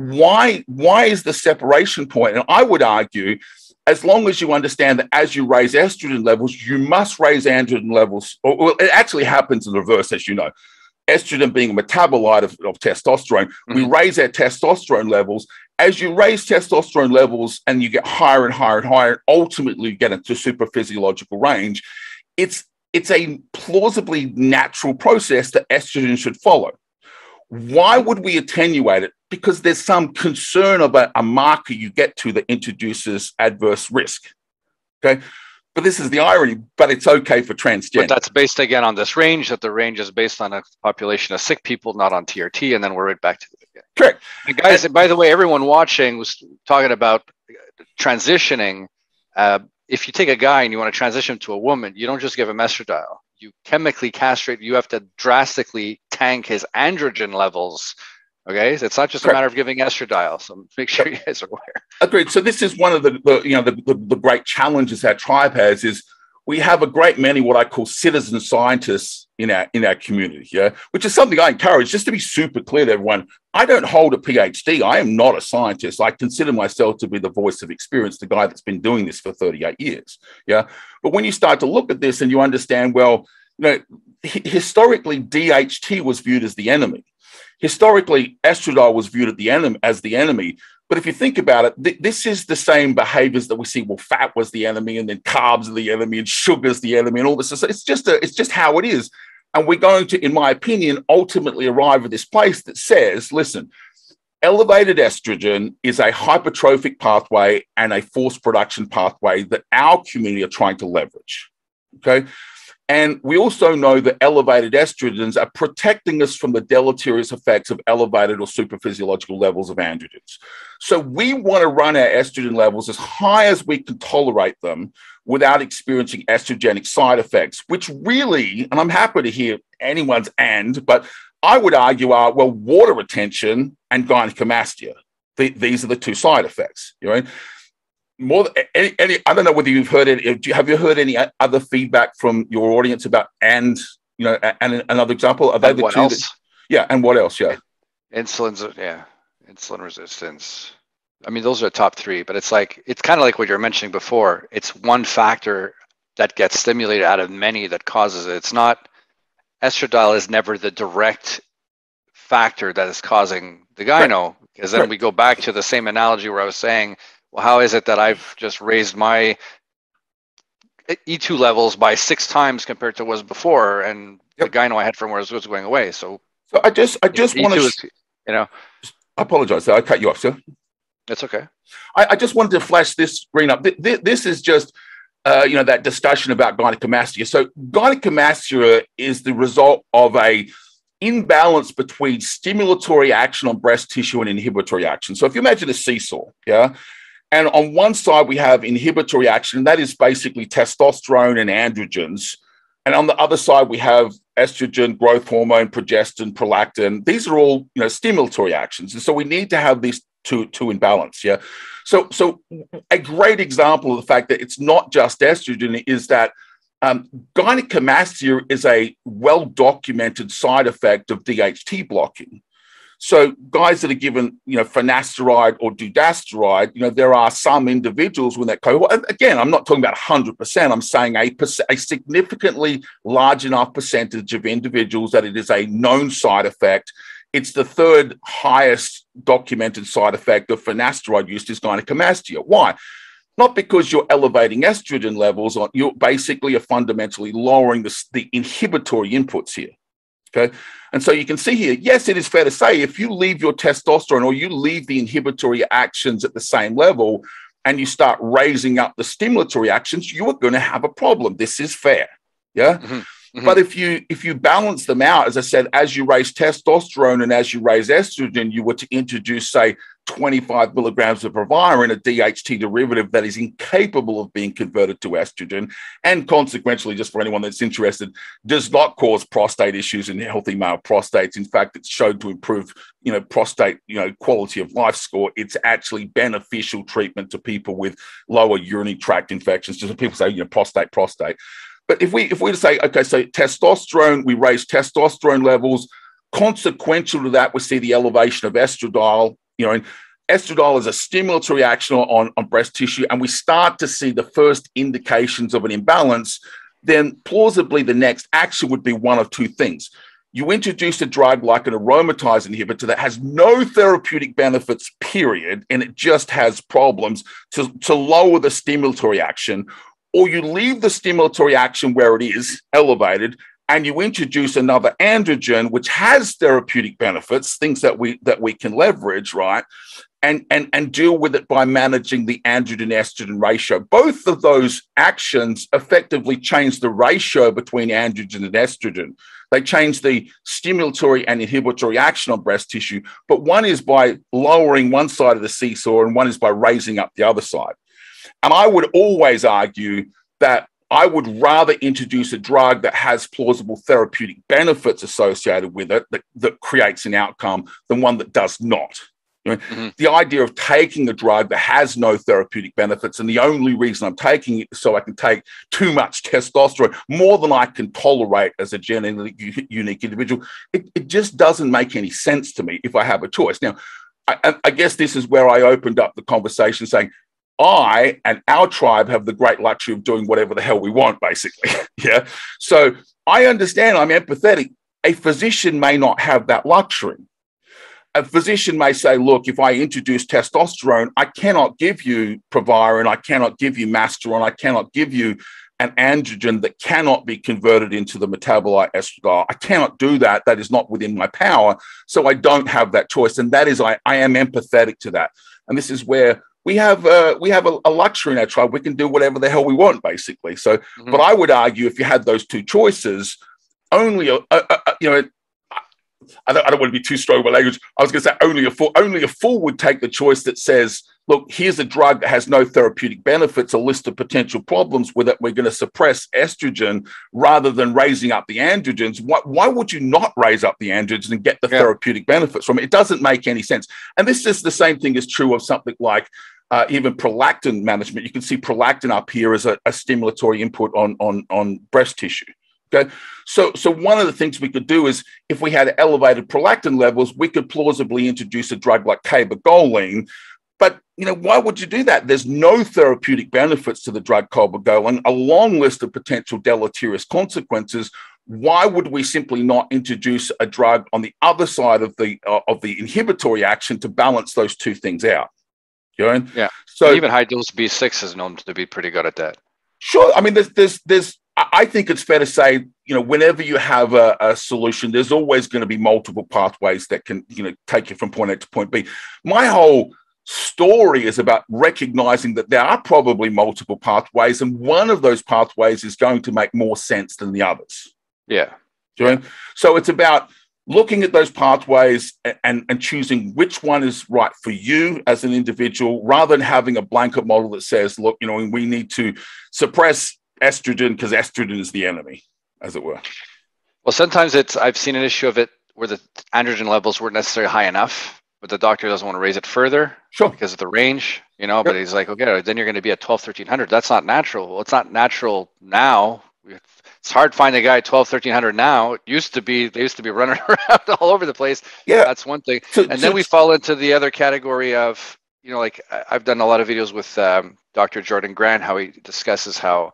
why is the separation point? And I would argue, as long as you understand that as you raise estrogen levels, you must raise androgen levels, or it actually happens in reverse, as you know. Estrogen being a metabolite of testosterone, we raise our testosterone levels. As you raise testosterone levels and you get higher and higher and higher, ultimately you get into super physiological range, it's a plausibly natural process that estrogen should follow. Why would we attenuate it? Because there's some concern about a marker you get to that introduces adverse risk, okay? But this is the irony, but it's okay for transgender. But that's based again on this range, that the range is based on a population of sick people, not on TRT, and then we're right back to the beginning. Correct. And guys, by the way, everyone watching was talking about transitioning. If you take a guy and you want to transition to a woman, you don't just give him estradiol. You chemically castrate, you have to drastically tank his androgen levels. Okay, so it's not just a matter of giving estradiol, so make sure you guys are aware. Agreed. So this is one of the great challenges our tribe has, is we have a great many what I call citizen scientists in our community, yeah, which is something I encourage, just to be super clear to everyone. I don't hold a PhD. I am not a scientist. I consider myself to be the voice of experience, the guy that's been doing this for 38 years, yeah? But when you start to look at this and you understand, well, you know, historically, DHT was viewed as the enemy. Historically, estradiol was viewed as the enemy. But if you think about it, this is the same behaviors that we see. Well, fat was the enemy, and then carbs are the enemy, and sugar's the enemy, and all this. So it's just how it is. And we're going to, in my opinion, ultimately arrive at this place that says, listen, elevated estrogen is a hypertrophic pathway and a force production pathway that our community are trying to leverage. Okay. And we also know that elevated estrogens are protecting us from the deleterious effects of elevated or superphysiological levels of androgens. So we want to run our estrogen levels as high as we can tolerate them without experiencing estrogenic side effects, which really, and I'm happy to hear anyone's but I would argue are, well, water retention and gynecomastia. These are the two side effects, you know? More than any, I don't know whether you've heard it. Have you heard any other feedback from your audience about and another example? Are they the two? Yeah, and what else? Yeah, insulin resistance. I mean, those are the top three. But it's kind of like what you were mentioning before. It's one factor that gets stimulated out of many that causes it. It's not, estradiol is never the direct factor that is causing the gyno, because then we go back to the same analogy where I was saying, well, how is it that I've just raised my E2 levels by 6 times compared to was before, and yep. The gyno I had from where was going away. So I just want to, you know, I apologize. I cut you off, sir. That's okay. I just wanted to flash this screen up. This is just, you know, that discussion about gynecomastia. So gynecomastia is the result of a imbalance between stimulatory action on breast tissue and inhibitory action. So if you imagine a seesaw, yeah, and on one side we have inhibitory action, that is basically testosterone and androgens. And on the other side, we have estrogen, growth hormone, progestin, prolactin. These are all, you know, stimulatory actions. And so we need to have these two in balance, yeah? So a great example of the fact that it's not just estrogen is that gynecomastia is a well-documented side effect of DHT blocking. So guys that are given, you know, finasteride or dudasteride, you know, there are some individuals with that cohort. Again, I'm not talking about 100%. I'm saying a significantly large enough percentage of individuals that it is a known side effect. It's the third highest documented side effect of finasteride use is gynecomastia. Why? Not because you're elevating estrogen levels. You're basically fundamentally lowering the inhibitory inputs here. Okay. And so you can see here, yes, it is fair to say if you leave your testosterone or you leave the inhibitory actions at the same level and you start raising up the stimulatory actions, you are going to have a problem. This is fair. Yeah. Mm-hmm. Mm-hmm. But if you balance them out, as I said, as you raise testosterone and as you raise estrogen, you were to introduce, say, 25 milligrams of Proviron, a DHT derivative that is incapable of being converted to estrogen, and consequently, just for anyone that's interested, does not cause prostate issues in healthy male prostates. In fact, it's shown to improve, you know, prostate, you know, quality of life score. It's actually beneficial treatment to people with lower urinary tract infections. Just people say, you know, prostate. But if we say, okay, so testosterone, we raise testosterone levels. Consequential to that, we see the elevation of estradiol. You know, and estradiol is a stimulatory action on breast tissue, and we start to see the first indications of an imbalance. Then plausibly the next action would be one of two things. You introduce a drug like an aromatase inhibitor that has no therapeutic benefits, period, and it just has problems to lower the stimulatory action, or you leave the stimulatory action where it is elevated, and you introduce another androgen, which has therapeutic benefits, things that we can leverage, right? And deal with it by managing the androgen-estrogen ratio. Both of those actions effectively change the ratio between androgen and estrogen. They change the stimulatory and inhibitory action on breast tissue, but one is by lowering one side of the seesaw and one is by raising up the other side. And I would always argue that I would rather introduce a drug that has plausible therapeutic benefits associated with it that creates an outcome than one that does not. You know, mm-hmm. The idea of taking a drug that has no therapeutic benefits, and the only reason I'm taking it is so I can take too much testosterone, more than I can tolerate as a genetically unique individual, it just doesn't make any sense to me if I have a choice. Now, I guess this is where I opened up the conversation saying, I and our tribe have the great luxury of doing whatever the hell we want, basically. Yeah. So I understand, I'm empathetic. A physician may not have that luxury. A physician may say, look, if I introduce testosterone, I cannot give you Proviron, I cannot give you Masteron, I cannot give you an androgen that cannot be converted into the metabolite estradiol. I cannot do that. That is not within my power. So I don't have that choice. And that is, I am empathetic to that. And this is where we have a luxury in our tribe. We can do whatever the hell we want, basically. So, mm-hmm. But I would argue if you had those two choices, only you know, I don't want to be too strong with language. I was going to say only a fool would take the choice that says, look, here's a drug that has no therapeutic benefits, a list of potential problems with it. We're going to suppress estrogen rather than raising up the androgens. Why would you not raise up the androgens and get the therapeutic benefits from it? It doesn't make any sense. And this is the same thing is true of something like even prolactin management. You can see prolactin up here as a stimulatory input on breast tissue. Okay, so one of the things we could do is if we had elevated prolactin levels, we could plausibly introduce a drug like cabergoline. But, you know, why would you do that? There's no therapeutic benefits to the drug cabergoline, a long list of potential deleterious consequences. Why would we simply not introduce a drug on the other side of the inhibitory action to balance those two things out? You know? Yeah. So even high dose B6 is known to be pretty good at that. Sure. I mean, there's I think it's fair to say, you know, whenever you have a solution, there's always going to be multiple pathways that can, you know, take you from point A to point B. My whole story is about recognizing that there are probably multiple pathways, and one of those pathways is going to make more sense than the others. Yeah. Do you know? So it's about looking at those pathways and choosing which one is right for you as an individual, rather than having a blanket model that says, look, you know, we need to suppress estrogen because estrogen is the enemy, as it were. Well, sometimes it's, I've seen an issue of it where the androgen levels weren't necessarily high enough, but the doctor doesn't want to raise it further, sure, because of the range, you know, yep. But he's like, okay, then you're going to be at 1200, 1300. That's not natural. Well, it's not natural now. It's hard to find a guy 1200, 1300 now. It used to be, they used to be running around all over the place. Yeah, that's one thing. So, and then we fall into the other category of, you know, like I've done a lot of videos with Dr. Jordan Grant, how he discusses how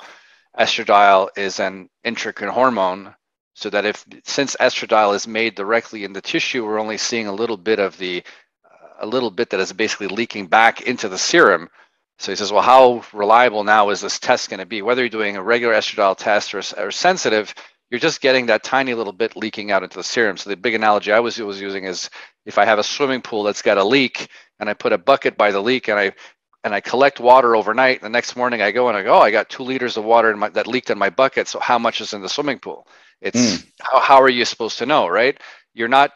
estradiol is an endocrine hormone, so that if, since estradiol is made directly in the tissue, we're only seeing a little bit of the, a little bit that is basically leaking back into the serum. So he says, well, how reliable now is this test going to be? Whether you're doing a regular estradiol test or sensitive, you're just getting that tiny little bit leaking out into the serum. So the big analogy I was using is, if I have a swimming pool that's got a leak and I put a bucket by the leak and I collect water overnight, the next morning I go and I go, oh, I got 2 liters of water in my, that leaked in my bucket. So how much is in the swimming pool? It's how are you supposed to know, right? You're not,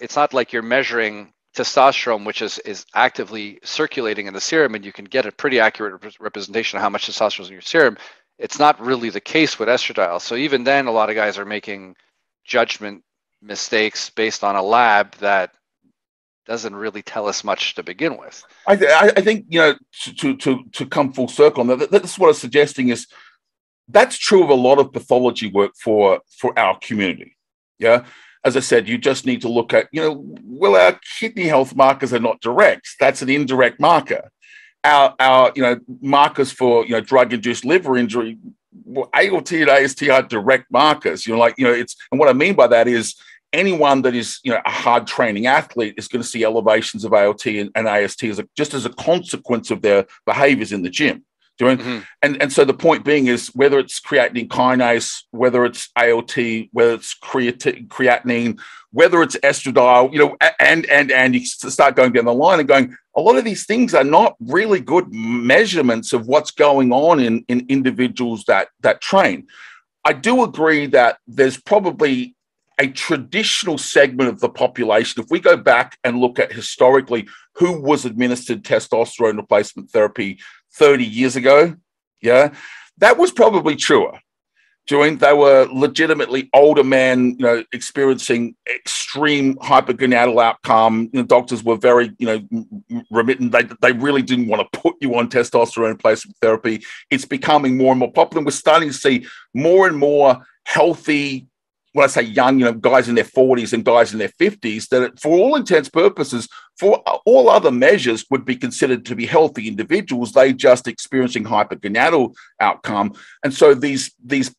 it's not like you're measuring testosterone, which is actively circulating in the serum, and you can get a pretty accurate representation of how much testosterone is in your serum. It's not really the case with estradiol. So even then, a lot of guys are making judgment mistakes based on a lab that doesn't really tell us much to begin with. I think, you know, to come full circle, that's what I'm suggesting is, that's true of a lot of pathology work for our community. Yeah. As I said, you just need to look at, you know, well, our kidney health markers are not direct. That's an indirect marker. Our you know, markers for, you know, drug-induced liver injury, well, ALT and AST are direct markers. You're like, you know, it's, and what I mean by that is, anyone that is, you know, a hard training athlete is going to see elevations of ALT and AST as just as a consequence of their behaviors in the gym. And so the point being is, whether it's creatine kinase, whether it's ALT, whether it's creatinine, whether it's estradiol, you know, and you start going down the line and going, a lot of these things are not really good measurements of what's going on in individuals that train. I do agree that there's probably a traditional segment of the population, if we go back and look at historically who was administered testosterone replacement therapy 30 years ago, yeah, that was probably truer. They were legitimately older men, you know, experiencing extreme hypergonadal outcome. You know, doctors were very, you know, remittent. They really didn't want to put you on testosterone replacement therapy. It's becoming more and more popular. And we're starting to see more and more healthy, when I say young, you know, guys in their 40s and guys in their 50s, that for all intents purposes, for all other measures, would be considered to be healthy individuals. They just experiencing hypergonadal outcome. And so these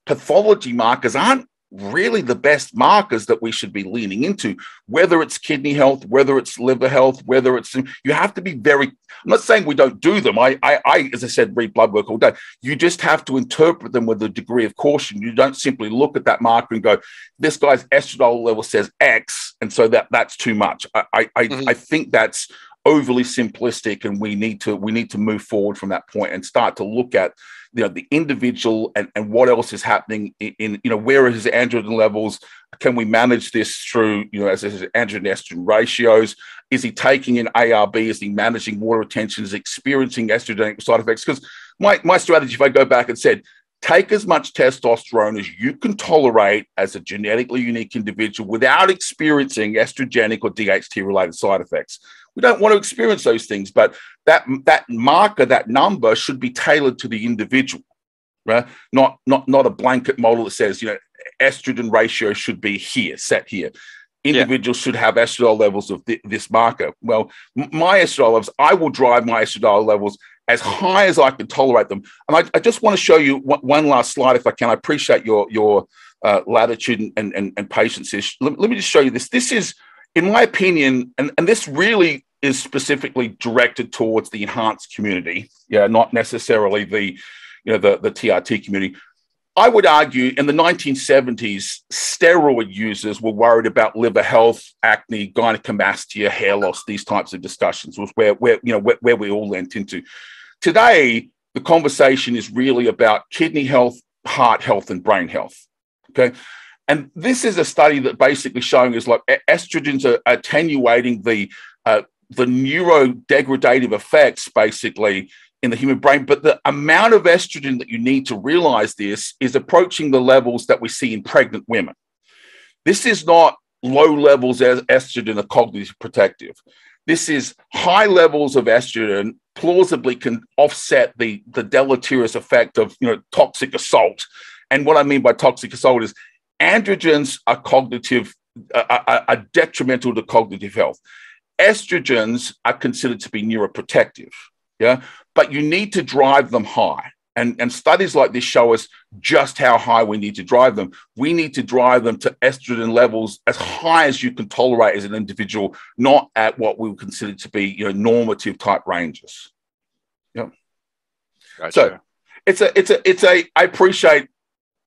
pathology markers aren't really the best markers that we should be leaning into, whether it's kidney health, whether it's liver health, whether it's, you have to be very, I'm not saying we don't do them. I as I said, read blood work all day. You just have to interpret them with a degree of caution. You don't simply look at that marker and go, this guy's estradiol level says X, and so that's too much. I think that's overly simplistic, and we need to move forward from that point and start to look at, you know, the individual and what else is happening in, you know, where are his androgen levels? Can we manage this through, you know, as his androgen estrogen ratios? Is he taking in ARB? Is he managing water retention? Is he experiencing estrogenic side effects? Because my strategy, if I go back and said, take as much testosterone as you can tolerate as a genetically unique individual without experiencing estrogenic or DHT-related side effects. We don't want to experience those things, but that marker, that number, should be tailored to the individual, right? Not a blanket model that says, you know, estrogen ratio should be here, set here. Individuals should have estradiol levels of this marker. Well, my estradiol levels, I will drive my estradiol levels as high as I can tolerate them. And I just want to show you one last slide, if I can. I appreciate your latitude and patience. Let me just show you this. This is, in my opinion, and this really is specifically directed towards the enhanced community, yeah, not necessarily the, you know, the TRT community. I would argue in the 1970s, steroid users were worried about liver health, acne, gynecomastia, hair loss. These types of discussions was where we all lent into. Today, the conversation is really about kidney health, heart health, and brain health. Okay, and this is a study that basically showing is like estrogens are attenuating the neurodegradative effects basically in the human brain, but the amount of estrogen that you need to realize this is approaching the levels that we see in pregnant women. This is not low levels of estrogen or cognitive protective. This is high levels of estrogen plausibly can offset the deleterious effect of toxic assault. And what I mean by toxic assault is androgens are cognitive, are detrimental to cognitive health. Estrogens are considered to be neuroprotective. Yeah, but you need to drive them high. And studies like this show us just how high we need to drive them. We need to drive them to estrogen levels as high as you can tolerate as an individual, not at what we would consider to be normative type ranges. Yeah. Gotcha. So I appreciate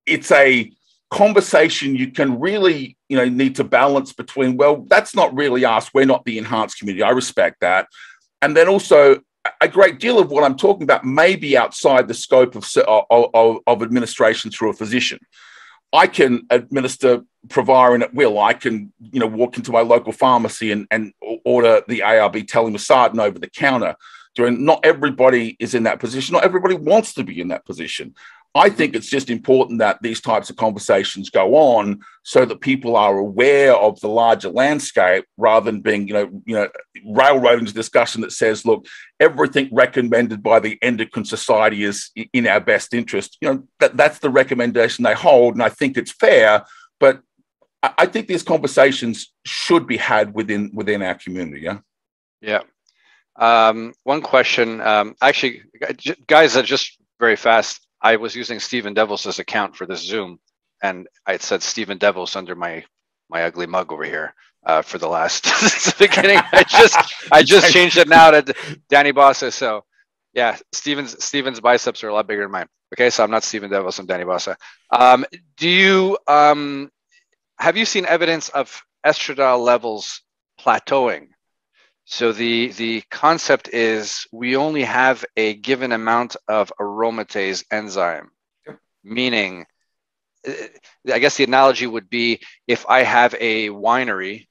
it's a conversation you can really need to balance between, well, that's not really us. We're not the enhanced community. I respect that. And then also, a great deal of what I'm talking about may be outside the scope of administration through a physician. I can administer Proviron at will. I can, walk into my local pharmacy and order the ARB telmisartan over the counter. Not everybody is in that position. Not everybody wants to be in that position. I think it's just important that these types of conversations go on so that people are aware of the larger landscape rather than being, railroaded into discussion that says, look, everything recommended by the Endocrine Society is in our best interest. That's the recommendation they hold, and I think it's fair, but I think these conversations should be had within our community. Yeah. Yeah. One question, actually, guys, just very fast. I was using Steven Devos' account for this Zoom, and I said Steven Devos under my ugly mug over here for the last since the beginning. I just changed it now to Danny Bossa. So yeah, Steven's biceps are a lot bigger than mine. Okay, so I'm not Steven Devos, I'm Danny Bossa. Do you have you seen evidence of estradiol levels plateauing? So the concept is we only have a given amount of aromatase enzyme, sure. Meaning, I guess the analogy would be if I have a winery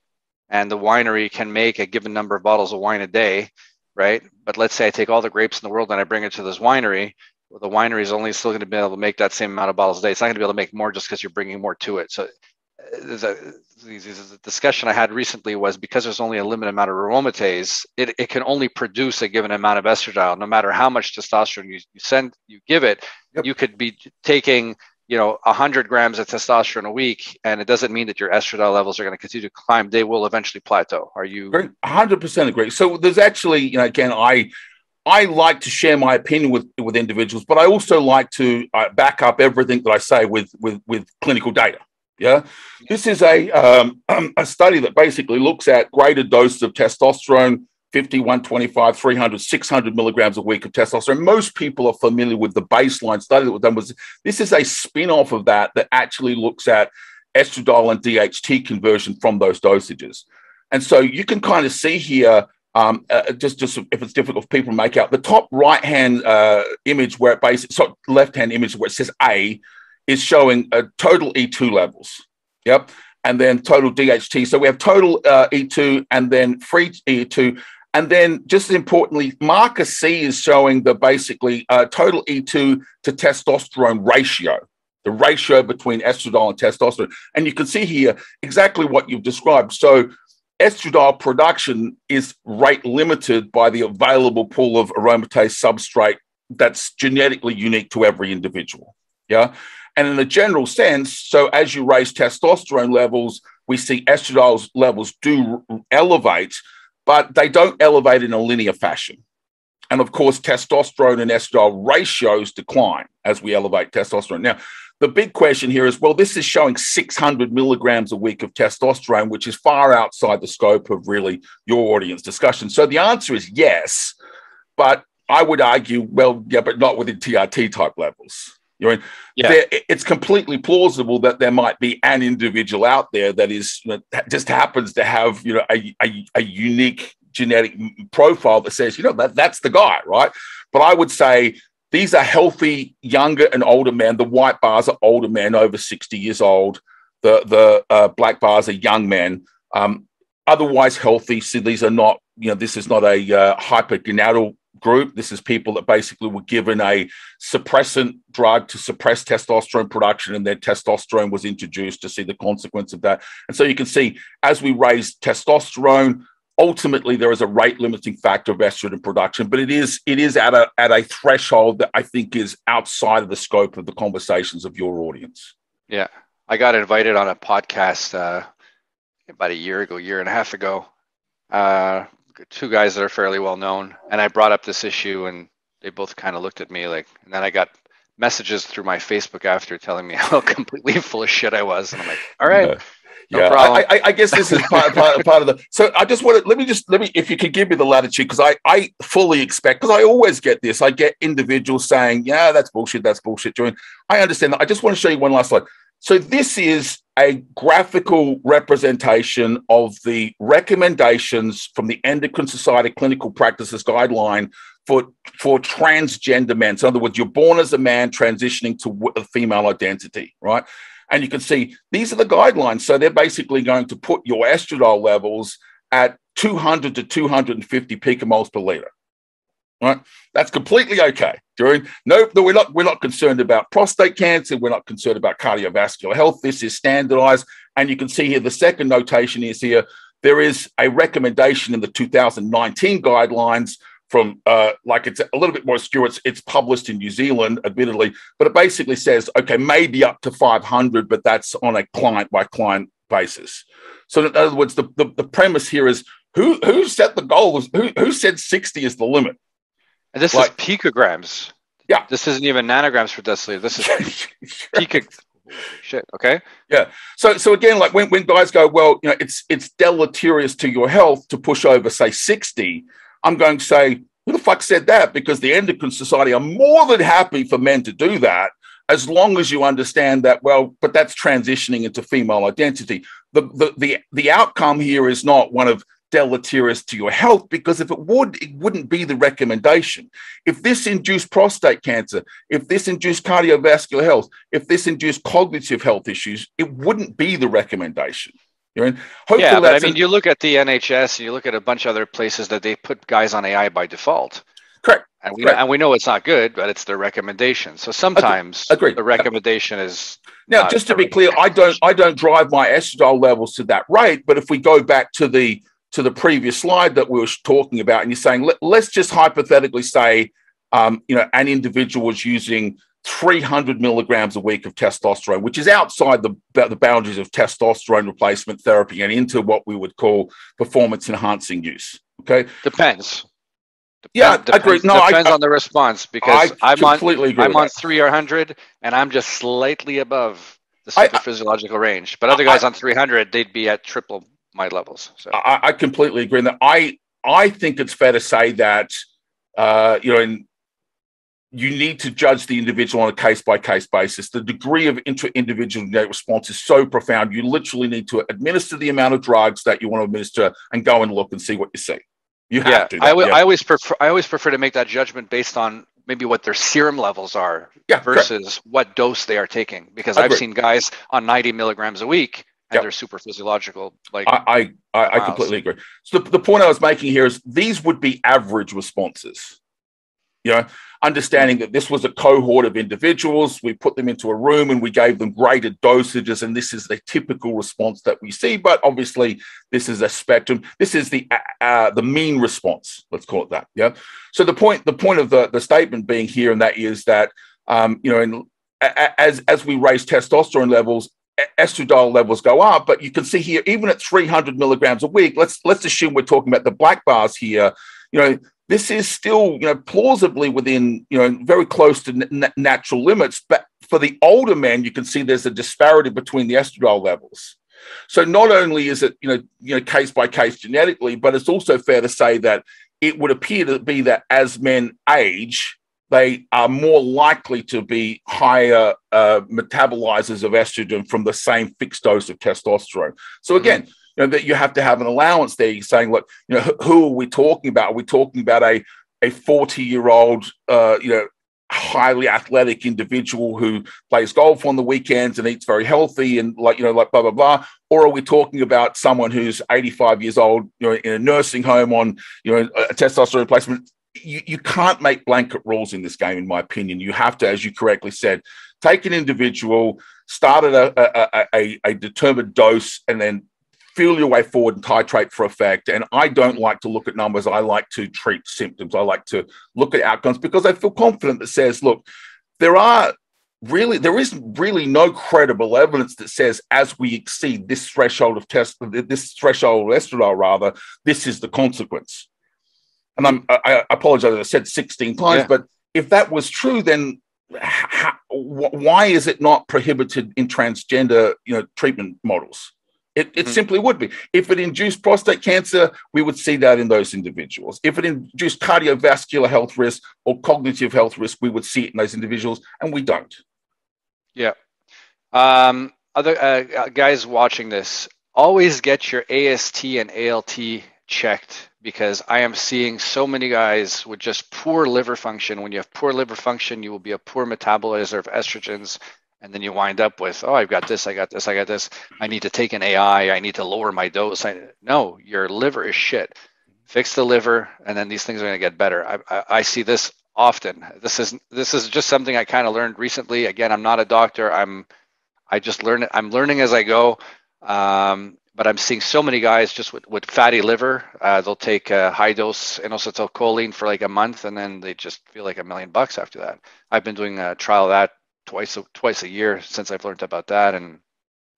and the winery can make a given number of bottles of wine a day, right? But let's say I take all the grapes in the world and I bring it to this winery, well, the winery is only still going to be able to make that same amount of bottles a day. It's not going to be able to make more just because you're bringing more to it. So the discussion I had recently was because there's only a limited amount of aromatase, it can only produce a given amount of estradiol. No matter how much testosterone you give it, yep. You could be taking 100 grams of testosterone a week, and it doesn't mean that your estradiol levels are going to continue to climb. They will eventually plateau. Are you 100% agree? So there's actually, again, I like to share my opinion with individuals, but I also like to back up everything that I say with clinical data. Yeah, this is a study that basically looks at greater doses of testosterone, 50, 125, 300, 600 milligrams a week of testosterone. Most people are familiar with the baseline study that was done. This is a spin-off of that actually looks at estradiol and DHT conversion from those dosages. And so you can kind of see here, just if it's difficult for people to make out, the top right-hand image where it basically, sorry, left-hand image where it says A, is showing total E2 levels, yep, and then total DHT. So we have total E2 and then free E2. And then just as importantly, marker C is showing the basically total E2 to testosterone ratio, the ratio between estradiol and testosterone. And you can see here exactly what you've described. So estradiol production is rate limited by the available pool of aromatase substrate that's genetically unique to every individual, yeah? And in a general sense, so as you raise testosterone levels, we see estradiol levels do elevate, but they don't elevate in a linear fashion. And of course, testosterone and estradiol ratios decline as we elevate testosterone. Now, the big question here is, well, this is showing 600 milligrams a week of testosterone, which is far outside the scope of really your audience discussion. So the answer is yes, but I would argue, well, yeah, but not within TRT type levels. You know, yeah. It's completely plausible that there might be an individual out there that is, you know, just happens to have, you know, a unique genetic profile that says, you know, that's the guy, right? But I would say these are healthy, younger and older men. The white bars are older men over 60 years old. The black bars are young men, otherwise healthy. So these are not, you know, this is not a hypergonadal group. This is people that basically were given a suppressant drug to suppress testosterone production, and their testosterone was introduced to see the consequence of that. And so you can see, as we raise testosterone, ultimately there is a rate limiting factor of estrogen production, but it is at a threshold that I think is outside of the scope of the conversations of your audience. Yeah, I got invited on a podcast about a year and a half ago, two guys that are fairly well known, and I brought up this issue, and they both kind of looked at me like, and then I got messages through my Facebook after telling me how completely full of shit I was, and I'm like, all right, no problem. I guess this is part of the. So I just want to let me if you could give me the latitude, because I fully expect, because I always get this, I get individuals saying, yeah, that's bullshit. I understand that. I just want to show you one last slide. So this is a graphical representation of the recommendations from the Endocrine Society Clinical Practices Guideline for transgender men. So in other words, you're born as a man transitioning to a female identity, right? And you can see these are the guidelines. So they're basically going to put your estradiol levels at 200 to 250 picomoles per liter. Right, that's completely okay. We're not concerned about prostate cancer. We're not concerned about cardiovascular health. This is standardized, and you can see here the second notation is here. There is a recommendation in the 2019 guidelines from like, it's a little bit more obscure. It's published in New Zealand, admittedly, but it basically says, okay, maybe up to 500, but that's on a client by client basis. So in other words, the premise here is who set the goals? Who said 60 is the limit? And this, like, is picograms. Yeah. This isn't even nanograms for deciliter. This is picograms. Shit. Okay. Yeah. So again, like when guys go, well, you know, it's deleterious to your health to push over, say, 60, I'm going to say, who the fuck said that? Because the Endocrine Society are more than happy for men to do that, as long as you understand that, well, but that's transitioning into female identity. The outcome here is not one of deleterious to your health, because if it would, it wouldn't be the recommendation. If this induced prostate cancer, if this induced cardiovascular health, if this induced cognitive health issues, it wouldn't be the recommendation. Yeah, but I mean, you look at the NHS and you look at a bunch of other places that they put guys on AI by default. Correct. And we know it's not good, but it's their recommendation. So sometimes the recommendation is now, just to be clear, I don't drive my estradiol levels to that rate, but if we go back to the previous slide that we were talking about, and you're saying, let's just hypothetically say, you know, an individual was using 300 milligrams a week of testosterone, which is outside the boundaries of testosterone replacement therapy and into what we would call performance enhancing use. Okay. Depends. No, depends on the response, because I'm on 300 and I'm just slightly above the physiological range, but other guys on 300, they'd be at triple my levels. So I completely agree that I think it's fair to say that you know, you need to judge the individual on a case-by-case basis. The degree of intra-individual response is so profound. You literally need to administer the amount of drugs that you want to administer and go and look and see what you see. You have to. I always prefer to make that judgment based on maybe what their serum levels are versus what dose they are taking, because I've seen guys on 90 milligrams a week. And they're super physiological. Like I completely agree. So the point I was making here is these would be average responses. You know, understanding that this was a cohort of individuals, we put them into a room and we gave them graded dosages, and this is the typical response that we see. But obviously, this is a spectrum. This is the mean response. Let's call it that. Yeah. So the point of the statement being here, and that is that you know, as we raise testosterone levels, estradiol levels go up, but you can see here, even at 300 milligrams a week, let's assume we're talking about the black bars here. You know, this is still, you know, plausibly within, you know, very close to natural limits. But for the older men, you can see there's a disparity between the estradiol levels. So not only is it, you know, case by case genetically, but it's also fair to say that it would appear to be that as men age, they are more likely to be higher metabolizers of estrogen from the same fixed dose of testosterone. So again, you know, that you have to have an allowance there. You're saying, look, you know, who are we talking about? Are we talking about a 40-year-old, you know, highly athletic individual who plays golf on the weekends and eats very healthy and like, you know, like blah, blah, blah? Or are we talking about someone who's 85 years old, you know, in a nursing home on, you know, a testosterone replacement? You can't make blanket rules in this game, in my opinion. You have to, as you correctly said, take an individual, start at a determined dose, and then feel your way forward and titrate for effect. And I don't like to look at numbers. I like to treat symptoms. I like to look at outcomes, because I feel confident that says, look, there is really no credible evidence that says as we exceed this threshold of estradiol, rather, this is the consequence. And I apologize, I said 16 times, but if that was true, then why is it not prohibited in transgender, you know, treatment models? It simply would be. If it induced prostate cancer, we would see that in those individuals. If it induced cardiovascular health risk or cognitive health risk, we would see it in those individuals, and we don't. Yeah. Other guys watching this, always get your AST and ALT checked, because I am seeing so many guys with just poor liver function. When you have poor liver function, you will be a poor metabolizer of estrogens. And then you wind up with, oh, I've got this, I got this, I got this. I need to take an AI. I need to lower my dose. No, your liver is shit. Fix the liver, and then these things are going to get better. I see this often. This is just something I kind of learned recently. Again, I'm not a doctor. I just learn it. I'm learning as I go. But I'm seeing so many guys just with fatty liver. They'll take a high dose inositol for like a month, and then they just feel like $1 million after that. I've been doing a trial of that twice a year since I've learned about that, and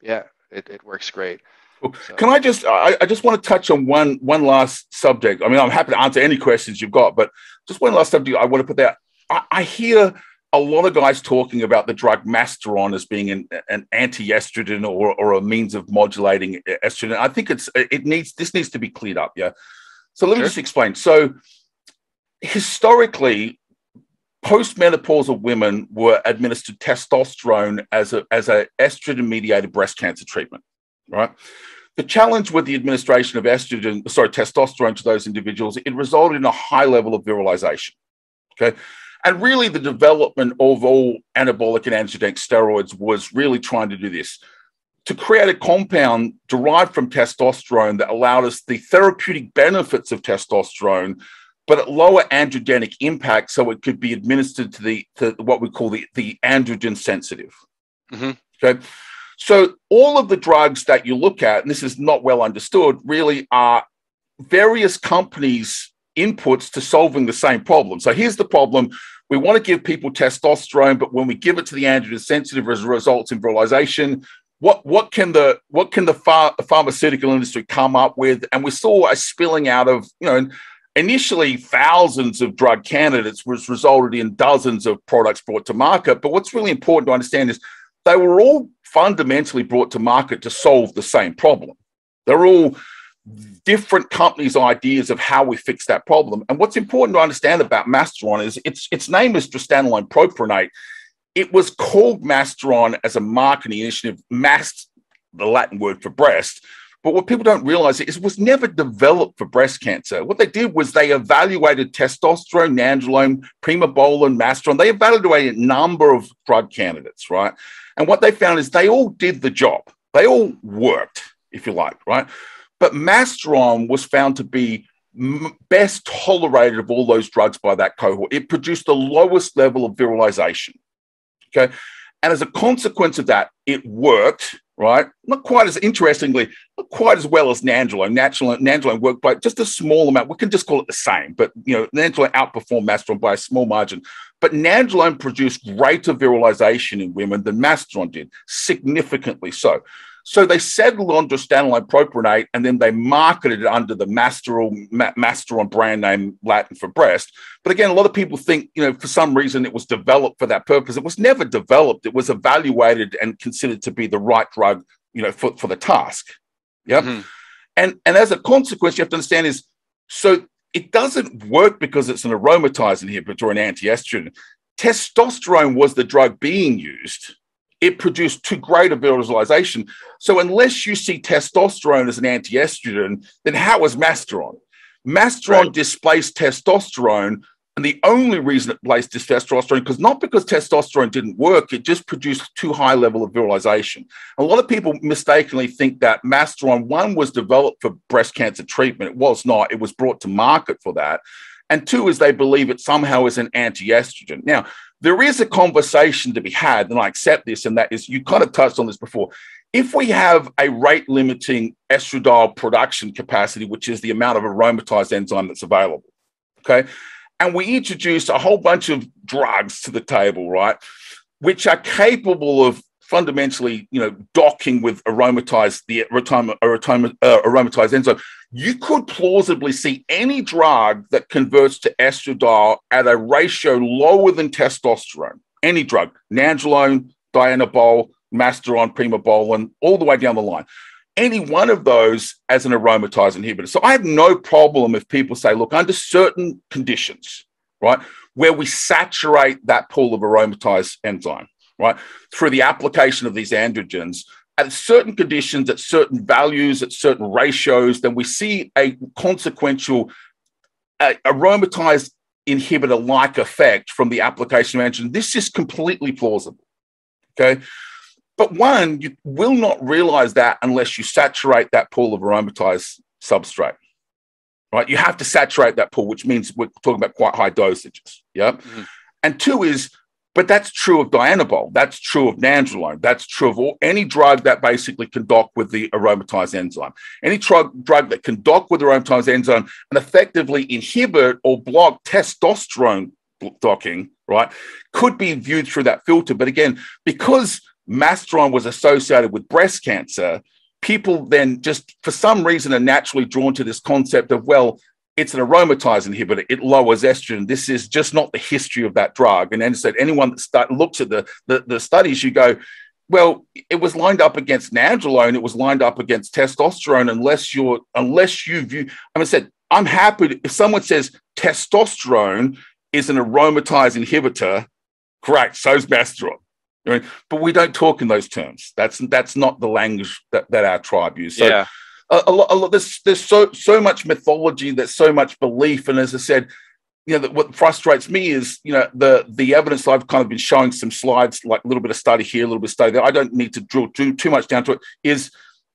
yeah, it works great. So. Can I just I just want to touch on one last subject. I mean, I'm happy to answer any questions you've got, but just one last subject I want to put there. I hear a lot of guys talking about the drug Masteron as being an anti-estrogen or a means of modulating estrogen. I think this needs to be cleared up. Yeah. So let me just explain. So historically, postmenopausal women were administered testosterone as a estrogen-mediated breast cancer treatment, right? The challenge with the administration of testosterone to those individuals, it resulted in a high level of virilization, okay? And really the development of all anabolic and androgenic steroids was really trying to do this, to create a compound derived from testosterone that allowed us the therapeutic benefits of testosterone but at lower androgenic impact, so it could be administered to what we call the androgen sensitive. Okay. So all of the drugs that you look at, and this is not well understood, really are various companies' inputs to solving the same problem. So here's the problem. We want to give people testosterone, but when we give it to the androgen sensitive as a result in virilization, what can the pharmaceutical industry come up with? And we saw a spilling out of, you know, initially, thousands of drug candidates, which resulted in dozens of products brought to market. But what's really important to understand is they were all fundamentally brought to market to solve the same problem. They're all different companies' ideas of how we fix that problem. And what's important to understand about Masteron is its name is dristanoline propionate. It was called Masteron as a marketing initiative, mast, the Latin word for breast. But what people don't realize is it was never developed for breast cancer. What they did was they evaluated testosterone, nandrolone, primobolan, Masteron. They evaluated a number of drug candidates, right? And what they found is they all did the job. They all worked, if you like, right? But Masteron was found to be best tolerated of all those drugs by that cohort. It produced the lowest level of virilization, okay? And as a consequence of that, it worked, right? Not quite as interestingly, not quite as well as nandrolone. Nandrolone worked by just a small amount. We can just call it the same, but you know, nandrolone outperformed Masteron by a small margin. But nandrolone produced greater virilization in women than Masteron did, significantly so. So they settled on dristanoline propionate, and then they marketed it under the Masteron brand name, Latin for breast. But again, a lot of people think, you know, for some reason it was developed for that purpose. It was never developed. It was evaluated and considered to be the right drug, you know, for the task. Yeah. And as a consequence, you have to understand is, so it doesn't work because it's an aromatase inhibitor or an anti-estrogen. Testosterone was the drug being used. It produced too great a visualization. So unless you see testosterone as an anti-estrogen, then how is Masteron? Masteron displaced testosterone, and the only reason it placed testosterone, because not because testosterone didn't work, it just produced too high level of virilization. A lot of people mistakenly think that Masteron, one, was developed for breast cancer treatment. It was not. It was brought to market for that. And two is they believe it somehow is an anti-estrogen. Now, there is a conversation to be had, and I accept this, and that is, you kind of touched on this before. If we have a rate-limiting estradiol production capacity, which is the amount of aromatized enzyme that's available, okay, and we introduce a whole bunch of drugs to the table, right, which are capable of fundamentally, you know, docking with aromatized, aromatized enzyme, you could plausibly see any drug that converts to estradiol at a ratio lower than testosterone, any drug, nandrolone, dianabol, Masteron, primobolan, all the way down the line, any one of those as an aromatase inhibitor. So I have no problem if people say, look, under certain conditions, right, where we saturate that pool of aromatase enzyme, right, through the application of these androgens, at certain conditions, at certain values, at certain ratios, then we see a consequential aromatase inhibitor-like effect from the application of androgen. This is completely plausible, okay? But one, you will not realize that unless you saturate that pool of aromatized substrate, right? You have to saturate that pool, which means we're talking about quite high dosages, yeah? Mm-hmm. And two is, but that's true of dianabol, that's true of nandrolone, that's true of any drug that basically can dock with the aromatase enzyme. Any drug that can dock with the aromatase enzyme and effectively inhibit or block testosterone docking, right, could be viewed through that filter. But again, because Masteron was associated with breast cancer, people then just, for some reason, are naturally drawn to this concept of, well, it's an aromatase inhibitor. It lowers estrogen. This is just not the history of that drug. And then said, anyone that looks at the studies, you go, well, it was lined up against nandrolone. It was lined up against testosterone. Unless you view, I mean, I'm happy if someone says testosterone is an aromatase inhibitor. Great, so's Masteron. Right? But we don't talk in those terms. That's not the language that our tribe uses. So, yeah. There's so much mythology, there's so much belief, and as I said, you know, what frustrates me is, you know, the evidence. I've kind of been showing some slides, like a little bit of study here, a little bit of study there. I don't need to drill too much down to it. Is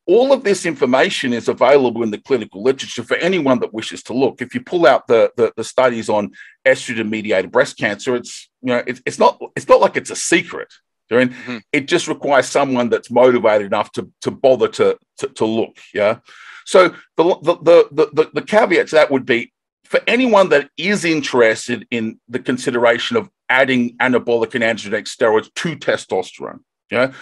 all of this information is available in the clinical literature for anyone that wishes to look. If you pull out the studies on estrogen-mediated breast cancer, it's, you know, it's not like it's a secret. Mm-hmm. It just requires someone that's motivated enough to bother to look. Yeah. So the caveat to that would be, for anyone that is interested in the consideration of adding anabolic and androgenic steroids to testosterone, yeah,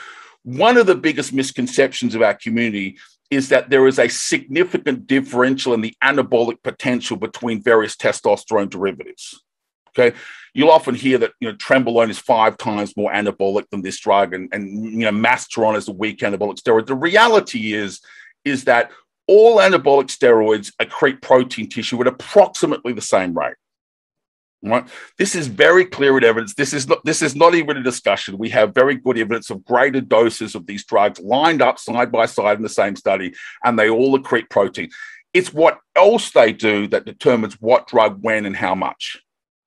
one of the biggest misconceptions of our community is that there is a significant differential in the anabolic potential between various testosterone derivatives. Okay, you'll often hear that, you know, trenbolone is 5 times more anabolic than this drug, and you know, Masteron is a weak anabolic steroid. The reality is that all anabolic steroids accrete protein tissue at approximately the same rate. Right? This is very clear in evidence. This is not even a discussion. We have very good evidence of greater doses of these drugs lined up side by side in the same study, and they all accrete protein. It's what else they do that determines what drug, when, and how much.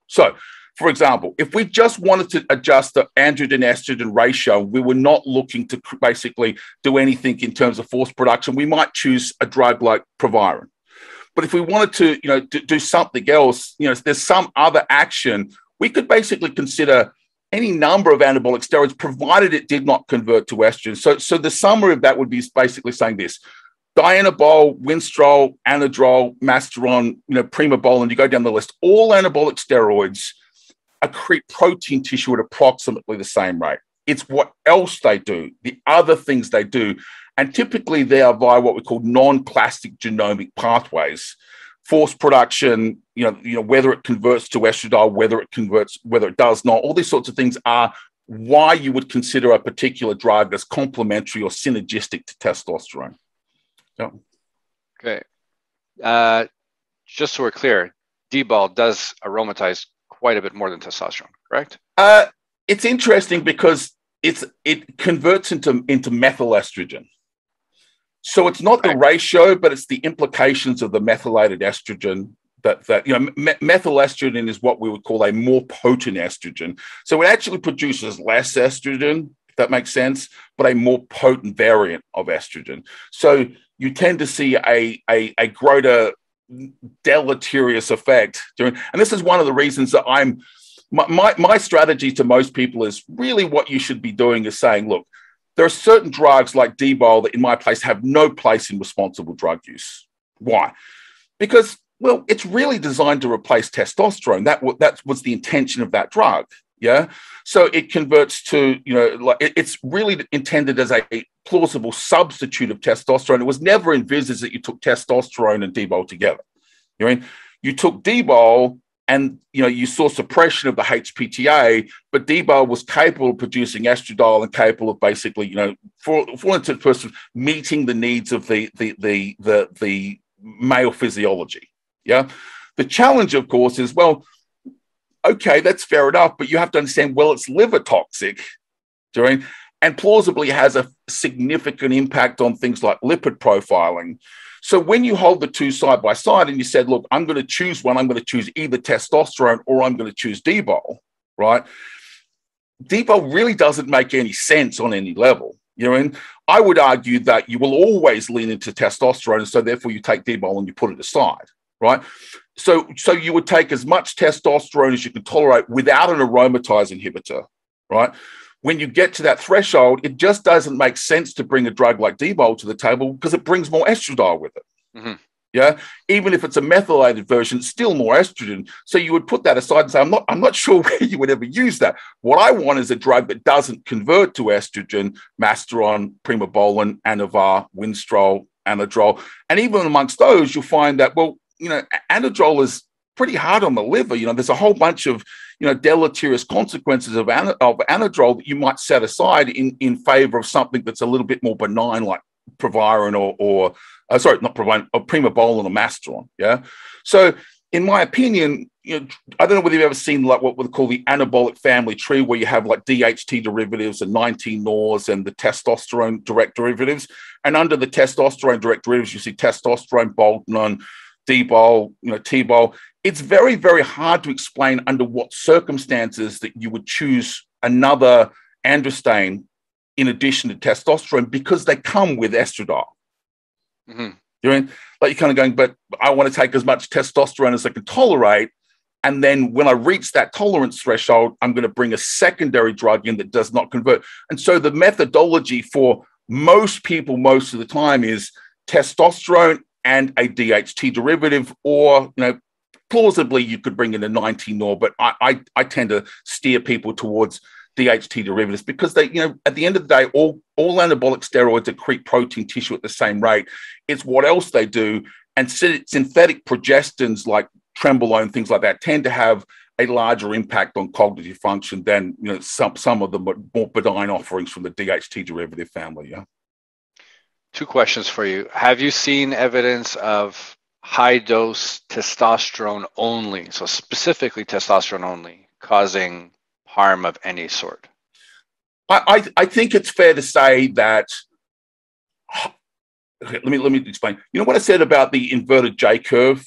So, for example, if we just wanted to adjust the androgen-estrogen ratio, we were not looking to basically do anything in terms of force production, we might choose a drug like Proviron. But if we wanted to, you know, do something else, you know, there's some other action, we could basically consider any number of anabolic steroids, provided it did not convert to estrogen. So the summary of that would be basically saying this: dianabol, winstrol, anadrol, Masteron, you know, primobolan, you go down the list, all anabolic steroids accrete protein tissue at approximately the same rate. It's what else they do, the other things they do, and typically they are via what we call non-plastic genomic pathways, force production, you know, whether it converts to estradiol, whether it does not, all these sorts of things are why you would consider a particular drug as complementary or synergistic to testosterone. No. Okay. Just so we're clear, D-ball does aromatize quite a bit more than testosterone, correct? It's interesting because it converts into methyl estrogen. So it's not the ratio, but it's the implications of the methylated estrogen. That you know, methyl estrogen is what we would call a more potent estrogen. So it actually produces less estrogen, if that makes sense, but a more potent variant of estrogen. So you tend to see a greater deleterious effect during, and this is one of the reasons that my strategy to most people is really what you should be doing is saying, look, there are certain drugs like D-bol that in my place have no place in responsible drug use. Why? Because, well, it's really designed to replace testosterone. That was the intention of that drug. Yeah. So it converts to, you know, like it's really intended as a plausible substitute of testosterone. It was never envisaged that you took testosterone and D-bol together. You know what I mean? You took D-bol and, you know, you saw suppression of the HPTA, but D-bol was capable of producing estradiol and capable of basically, you know, for the person meeting the needs of the male physiology. Yeah. The challenge, of course, is, well, okay, that's fair enough, but you have to understand, well, it's liver toxic and plausibly has a significant impact on things like lipid profiling. So when you hold the two side by side and you said, look, I'm going to choose one, I'm going to choose either testosterone or I'm going to choose D-bol, right? D-bol really doesn't make any sense on any level. You know, and I would argue that you will always lean into testosterone, and so therefore you take D-bol and you put it aside, right? So you would take as much testosterone as you can tolerate without an aromatase inhibitor, right? When you get to that threshold, it just doesn't make sense to bring a drug like D-bol to the table because it brings more estradiol with it. Mm-hmm. Yeah, even if it's a methylated version, it's still more estrogen. So you would put that aside and say, I'm not sure where you would ever use that. What I want is a drug that doesn't convert to estrogen, Masteron, Primobolan, Anavar, Winstrol, Anadrol. And even amongst those, you'll find that, well, you know, Anadrol is pretty hard on the liver. You know, there's a whole bunch of, you know, deleterious consequences of Anadrol that you might set aside in favor of something that's a little bit more benign, like Proviron or Primobolan or Masteron. Yeah. So in my opinion, you know, I don't know whether you've ever seen like what we call the anabolic family tree, where you have like DHT derivatives and 19-nors and the testosterone direct derivatives. And under the testosterone direct derivatives, you see testosterone, Boldenon, D-bol, you know, T-bol. It's very, very hard to explain under what circumstances that you would choose another androstain in addition to testosterone, because they come with estradiol. Mm-hmm. Like you're kind of going, but I want to take as much testosterone as I can tolerate. And then when I reach that tolerance threshold, I'm going to bring a secondary drug in that does not convert. And so the methodology for most people most of the time is testosterone and a DHT derivative, or, you know, plausibly you could bring in a 19-nor, but I tend to steer people towards DHT derivatives because they, you know, at the end of the day, all anabolic steroids deplete protein tissue at the same rate. It's what else they do. And synthetic progestins like Trenbolone, things like that, tend to have a larger impact on cognitive function than, you know, some of the more benign offerings from the DHT derivative family. Yeah. Two questions for you. Have you seen evidence of high dose testosterone only, so specifically testosterone only, causing harm of any sort? I think it's fair to say that. Okay, let me explain. You know what I said about the inverted J curve?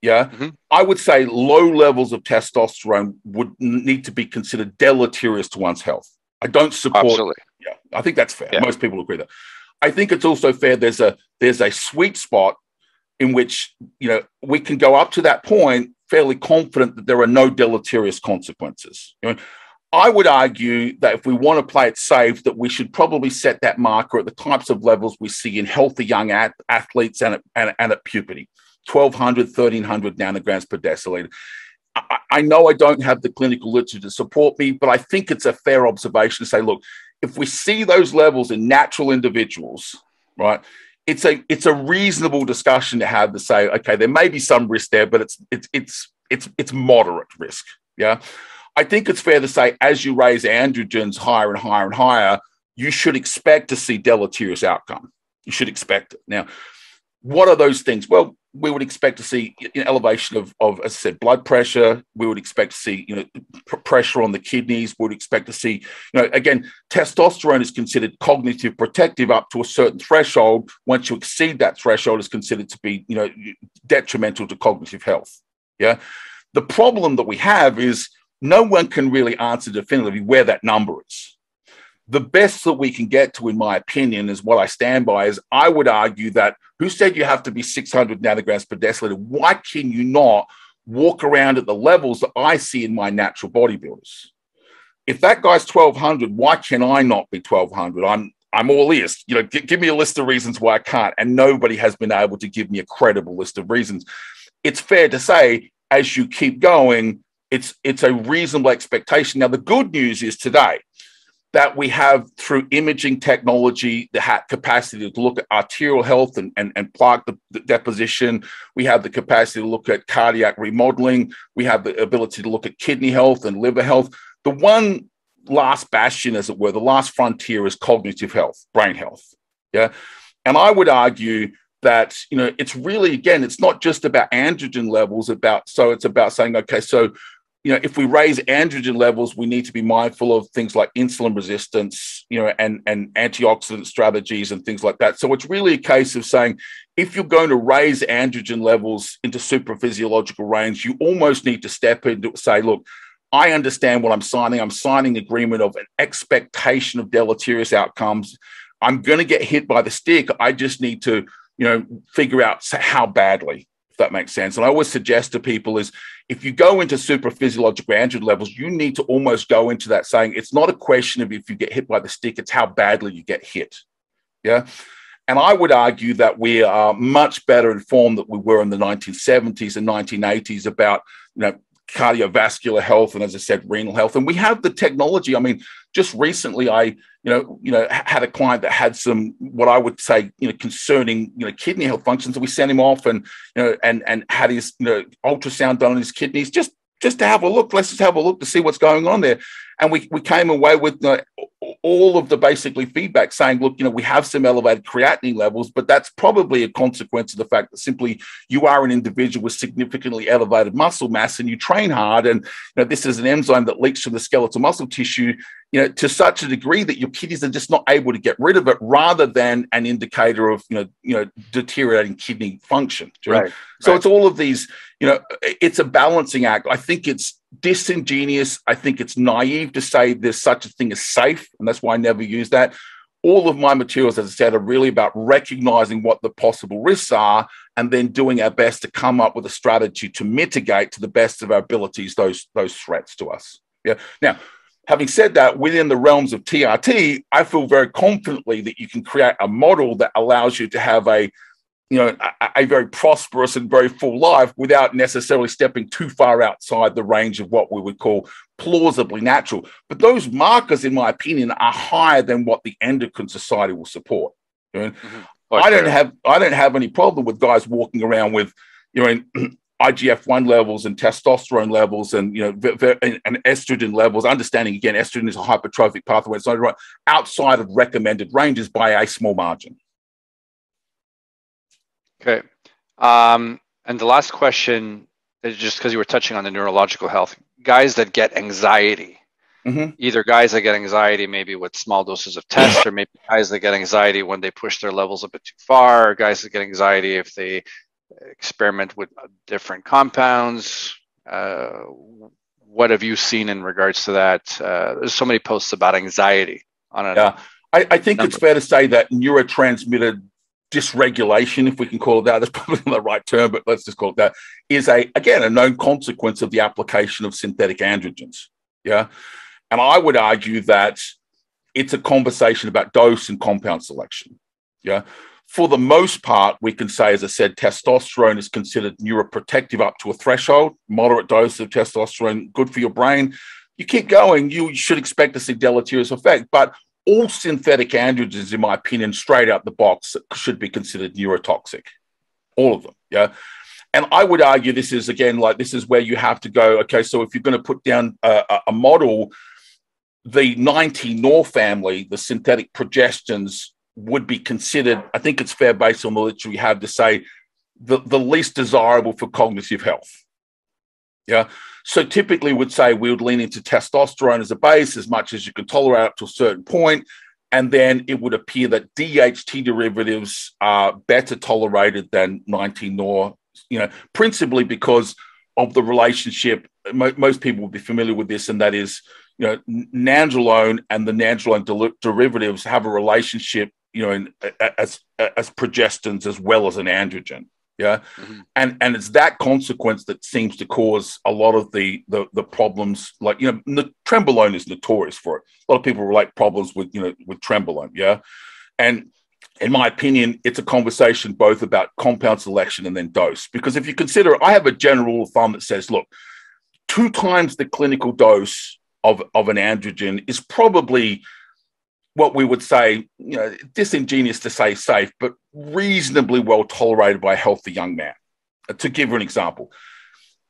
Yeah, mm-hmm. I would say low levels of testosterone would need to be considered deleterious to one's health. I don't support. Absolutely. Yeah, I think that's fair. Yeah. Most people agree that. I think it's also fair. There's a sweet spot in which, you know, we can go up to that point fairly confident that there are no deleterious consequences. You know, I would argue that if we want to play it safe, that we should probably set that marker at the types of levels we see in healthy young athletes and at puberty, 1,200, 1,300 nanograms per deciliter. I know I don't have the clinical literature to support me, but I think it's a fair observation to say, look, if we see those levels in natural individuals, right, it's a reasonable discussion to have to say, okay, there may be some risk there, but it's moderate risk. Yeah. I think it's fair to say as you raise androgens higher and higher and higher, you should expect to see deleterious outcome. You should expect it. Now, what are those things? Well, we would expect to see an elevation of, as I said, blood pressure. We would expect to see, pressure on the kidneys. We would expect to see, again, testosterone is considered cognitive protective up to a certain threshold. Once you exceed that threshold, it's considered to be, detrimental to cognitive health. Yeah. The problem that we have is no one can really answer definitively where that number is. The best that we can get to, in my opinion, is what I stand by is I would argue that who said you have to be 600 nanograms per deciliter? Why can you not walk around at the levels that I see in my natural bodybuilders? If that guy's 1,200, why can I not be 1,200? I'm all ears. Give me a list of reasons why I can't. And nobody has been able to give me a credible list of reasons. It's fair to say, as you keep going, it's a reasonable expectation. Now, the good news is today, that we have, through imaging technology, the capacity to look at arterial health and plaque deposition. We have the capacity to look at cardiac remodeling. We have the ability to look at kidney health and liver health. The one last bastion, as it were, the last frontier is cognitive health, brain health. Yeah. And I would argue that, it's really, again, it's not just about androgen levels, it's about saying, okay, so, if we raise androgen levels, we need to be mindful of things like insulin resistance, and antioxidant strategies and things like that. So it's really a case of saying, if you're going to raise androgen levels into supraphysiological range, you almost need to step in to say, look, I understand what I'm signing. I'm signing an agreement of an expectation of deleterious outcomes. I'm going to get hit by the stick. I just need to, figure out how badly. If that makes sense. And I always suggest to people is if you go into supraphysiological androgen levels, you need to almost go into that saying it's not a question of if you get hit by the stick, it's how badly you get hit. Yeah. And I would argue that we are much better informed than we were in the 1970s and 1980s about, cardiovascular health and, as I said, renal health. And we have the technology. I mean, just recently I, had a client that had some, what I would say, concerning, kidney health functions. And we sent him off and, and had his, ultrasound done on his kidneys, just to have a look. Let's just have a look to see what's going on there. And we came away with all of the basically feedback saying, look, we have some elevated creatinine levels, but that's probably a consequence of the fact that simply you are an individual with significantly elevated muscle mass and you train hard. And this is an enzyme that leaks from the skeletal muscle tissue, to such a degree that your kidneys are just not able to get rid of it rather than an indicator of, deteriorating kidney function. Right. So it's all of these, it's a balancing act. I think it's disingenuous. I think it's naive to say there's such a thing as safe, and that's why I never use that. All of my materials, as I said, are really about recognizing what the possible risks are and then doing our best to come up with a strategy to mitigate to the best of our abilities those threats to us. Yeah. Now, having said that, within the realms of TRT, I feel very confidently that you can create a model that allows you to have a very prosperous and very full life without necessarily stepping too far outside the range of what we would call plausibly natural. But those markers, in my opinion, are higher than what the Endocrine Society will support. Mm-hmm. Okay. I don't have any problem with guys walking around with, IGF-1 levels and testosterone levels and, and estrogen levels, understanding, again, estrogen is a hypertrophic pathway, it's not right, outside of recommended ranges by a small margin. Okay. And the last question is just because you were touching on the neurological health. Guys that get anxiety, mm-hmm. either guys that get anxiety maybe with small doses of tests or maybe guys that get anxiety when they push their levels a bit too far, or guys that get anxiety if they experiment with different compounds. What have you seen in regards to that? There's so many posts about anxiety. I think it's fair to say that neurotransmitter dysregulation, if we can call it that, that's probably not the right term, but let's just call it that, is again a known consequence of the application of synthetic androgens. Yeah. And I would argue that it's a conversation about dose and compound selection. Yeah. For the most part, we can say, as I said, testosterone is considered neuroprotective up to a threshold, moderate dose of testosterone, good for your brain. You keep going, you should expect to see deleterious effect, but all synthetic androgens, in my opinion, straight out the box should be considered neurotoxic, all of them. Yeah. And I would argue this is, again, this is where you have to go, okay, so if you're going to put down a model, the 90-nor family, the synthetic progestins, would be considered, I think it's fair based on the literature we have to say, the least desirable for cognitive health. Yeah. So typically we'd say we would lean into testosterone as a base as much as you can tolerate up to a certain point. And then it would appear that DHT derivatives are better tolerated than 19-nor, you know, principally because of the relationship. Most people will be familiar with this, and that is, you know, nandrolone and the nandrolone derivatives have a relationship, you know, as progestins as well as an androgen. Yeah. Mm-hmm. And it's that consequence that seems to cause a lot of the problems, like, you know, trembolone is notorious for it. A lot of people relate problems with, you know, with trembolone. Yeah. And in my opinion, it's a conversation both about compound selection and then dose, because if you consider, I have a general rule of thumb that says, look, 2 times the clinical dose of an androgen is probably what we would say, you know, disingenuous to say safe, but reasonably well tolerated by a healthy young man. To give you an example,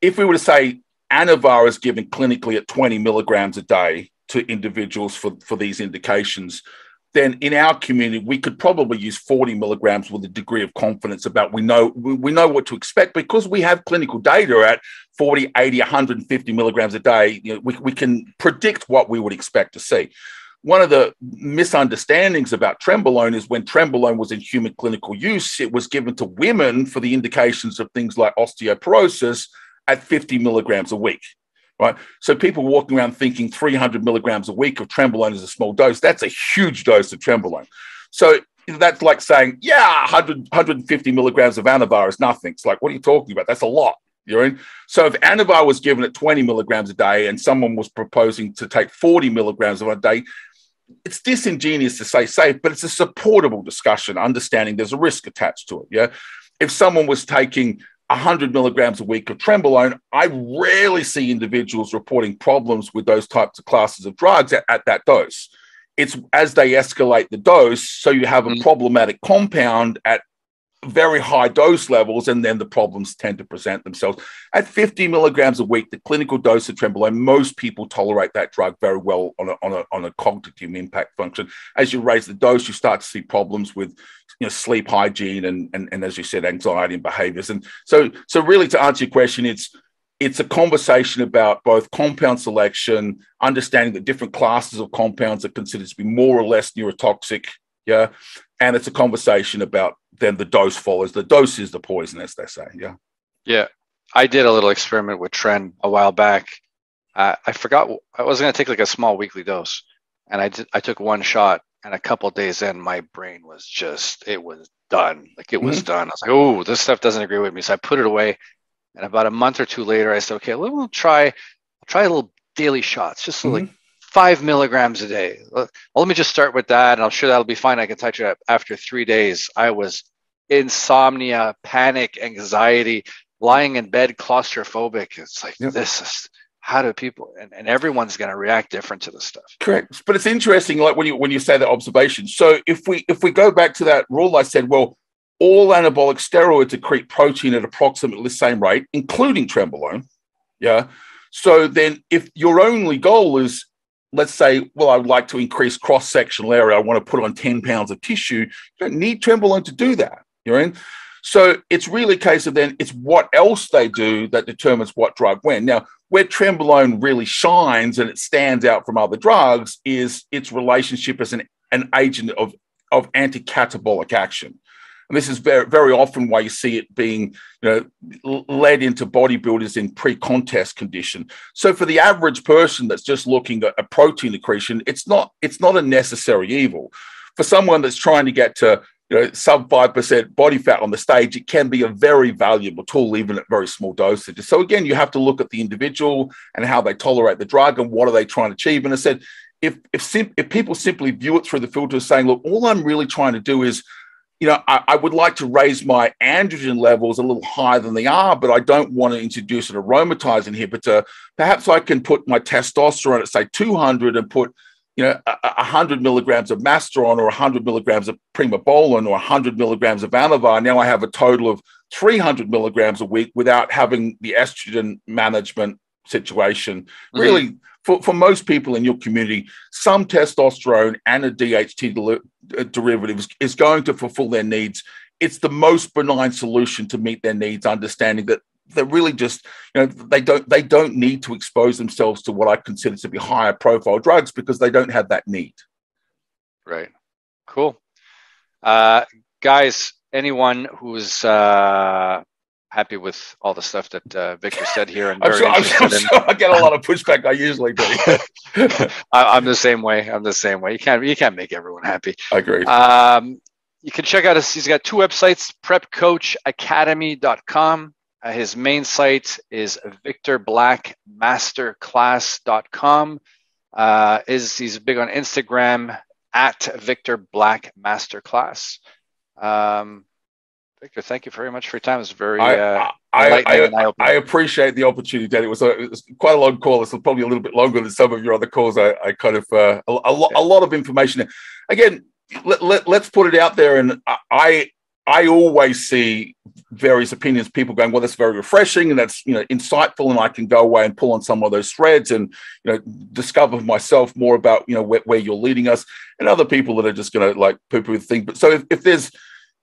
if we were to say Anavar is given clinically at 20 milligrams a day to individuals for these indications, then in our community, we could probably use 40 milligrams with a degree of confidence about we know what to expect, because we have clinical data at 40, 80, 150 milligrams a day. You know, we can predict what we would expect to see. One of the misunderstandings about trembolone is when trembolone was in human clinical use, it was given to women for the indications of things like osteoporosis at 50 milligrams a week, right? So people walking around thinking 300 milligrams a week of trembolone is a small dose. That's a huge dose of trembolone. So that's like saying, yeah, 150 milligrams of Anavar is nothing. It's like, what are you talking about? That's a lot. You're in. So if Anavar was given at 20 milligrams a day and someone was proposing to take 40 milligrams a day, it's disingenuous to say safe, but it's a supportable discussion, understanding there's a risk attached to it. Yeah. If someone was taking 100 milligrams a week of trembolone, I rarely see individuals reporting problems with those types of classes of drugs at that dose. It's as they escalate the dose. So you have a problematic compound at very high dose levels, and then the problems tend to present themselves. At 50 milligrams a week, the clinical dose of trembolone, most people tolerate that drug very well on a cognitive impact function. As you raise the dose, you start to see problems with, you know, sleep hygiene and as you said, anxiety and behaviors. And so really, to answer your question, it's a conversation about both compound selection, understanding that different classes of compounds are considered to be more or less neurotoxic. Yeah. And it's a conversation about then the dose follows. The dose is the poison, as they say. Yeah. Yeah. I did a little experiment with Tren a while back. I forgot. I was going to take like a small weekly dose. And I took one shot. And a couple of days in, my brain was just, it was done. Like it was done. I was like, oh, this stuff doesn't agree with me. So I put it away. And about a month or two later, I said, okay, we'll try a little daily shots, just so like 5 milligrams a day. Well, let me just start with that, and I'm sure that'll be fine. I can touch it up. After 3 days, I was insomnia, panic, anxiety, lying in bed, claustrophobic. It's like, this is, how do people, and everyone's going to react different to this stuff. Correct. But it's interesting, like when you say that observation. So if we go back to that rule, I said, well, all anabolic steroids accrete protein at approximately the same rate, including trembolone. Yeah. So then if your only goal is, let's say, well, I would like to increase cross-sectional area. I want to put on 10 pounds of tissue. You don't need trembolone to do that. You're in. So it's really a case of then it's what else they do that determines what drug when. Now, where trembolone really shines and it stands out from other drugs is its relationship as an agent of anti-catabolic action. And this is very, very often why you see it being, you know, led into bodybuilders in pre-contest condition. So for the average person that's just looking at a protein accretion, it's not a necessary evil. For someone that's trying to get to, you know, sub 5% body fat on the stage, it can be a very valuable tool, even at very small dosages. So again, you have to look at the individual and how they tolerate the drug and what are they trying to achieve. And I said, if people simply view it through the filter saying, look, all I'm really trying to do is, you know, I would like to raise my androgen levels a little higher than they are, but I don't want to introduce an aromatase inhibitor. Perhaps I can put my testosterone at, say, 200 and put, you know, 100 milligrams of Masteron or 100 milligrams of Primobolan or 100 milligrams of Anavar. Now I have a total of 300 milligrams a week without having the estrogen management situation. Mm-hmm. Really, for most people in your community, some testosterone and a DHT derivative is going to fulfill their needs. it's the most benign solution to meet their needs, understanding that they're really just, you know, they don't need to expose themselves to what I consider to be higher profile drugs because they don't have that need. Right. Cool. Guys, anyone who's happy with all the stuff that Victor said here, and I'm sure I get a lot of pushback. I usually do. I'm the same way. I'm the same way. You can't make everyone happy. I agree. You can check out us. He's got two websites: PrepCoachAcademy.com. His main site is VictorBlackMasterclass.com. He's big on Instagram at VictorBlackMasterclass. Victor, thank you very much for your time. It was very enlightening. I appreciate the opportunity, Danny. It was quite a long call. It's probably a little bit longer than some of your other calls. I kind of a lot of information. Again, let's put it out there. And I always see various opinions, people going, well, that's very refreshing and that's, you know, insightful, and I can go away and pull on some of those threads and, you know, discover myself more about, you know, where you're leading us, and other people that are just going to like poo-poo the thing. But so if there's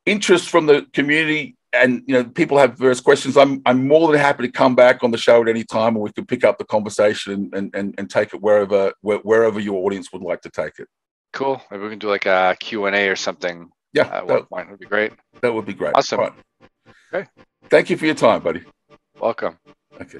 interest from the community and, you know, people have various questions, I'm more than happy to come back on the show at any time, and we can pick up the conversation and take it wherever your audience would like to take it. Cool. Maybe we can do like a Q&A or something. Yeah, that would be great. That would be great. Awesome. Right. Okay. Thank you for your time, buddy. Welcome. Okay.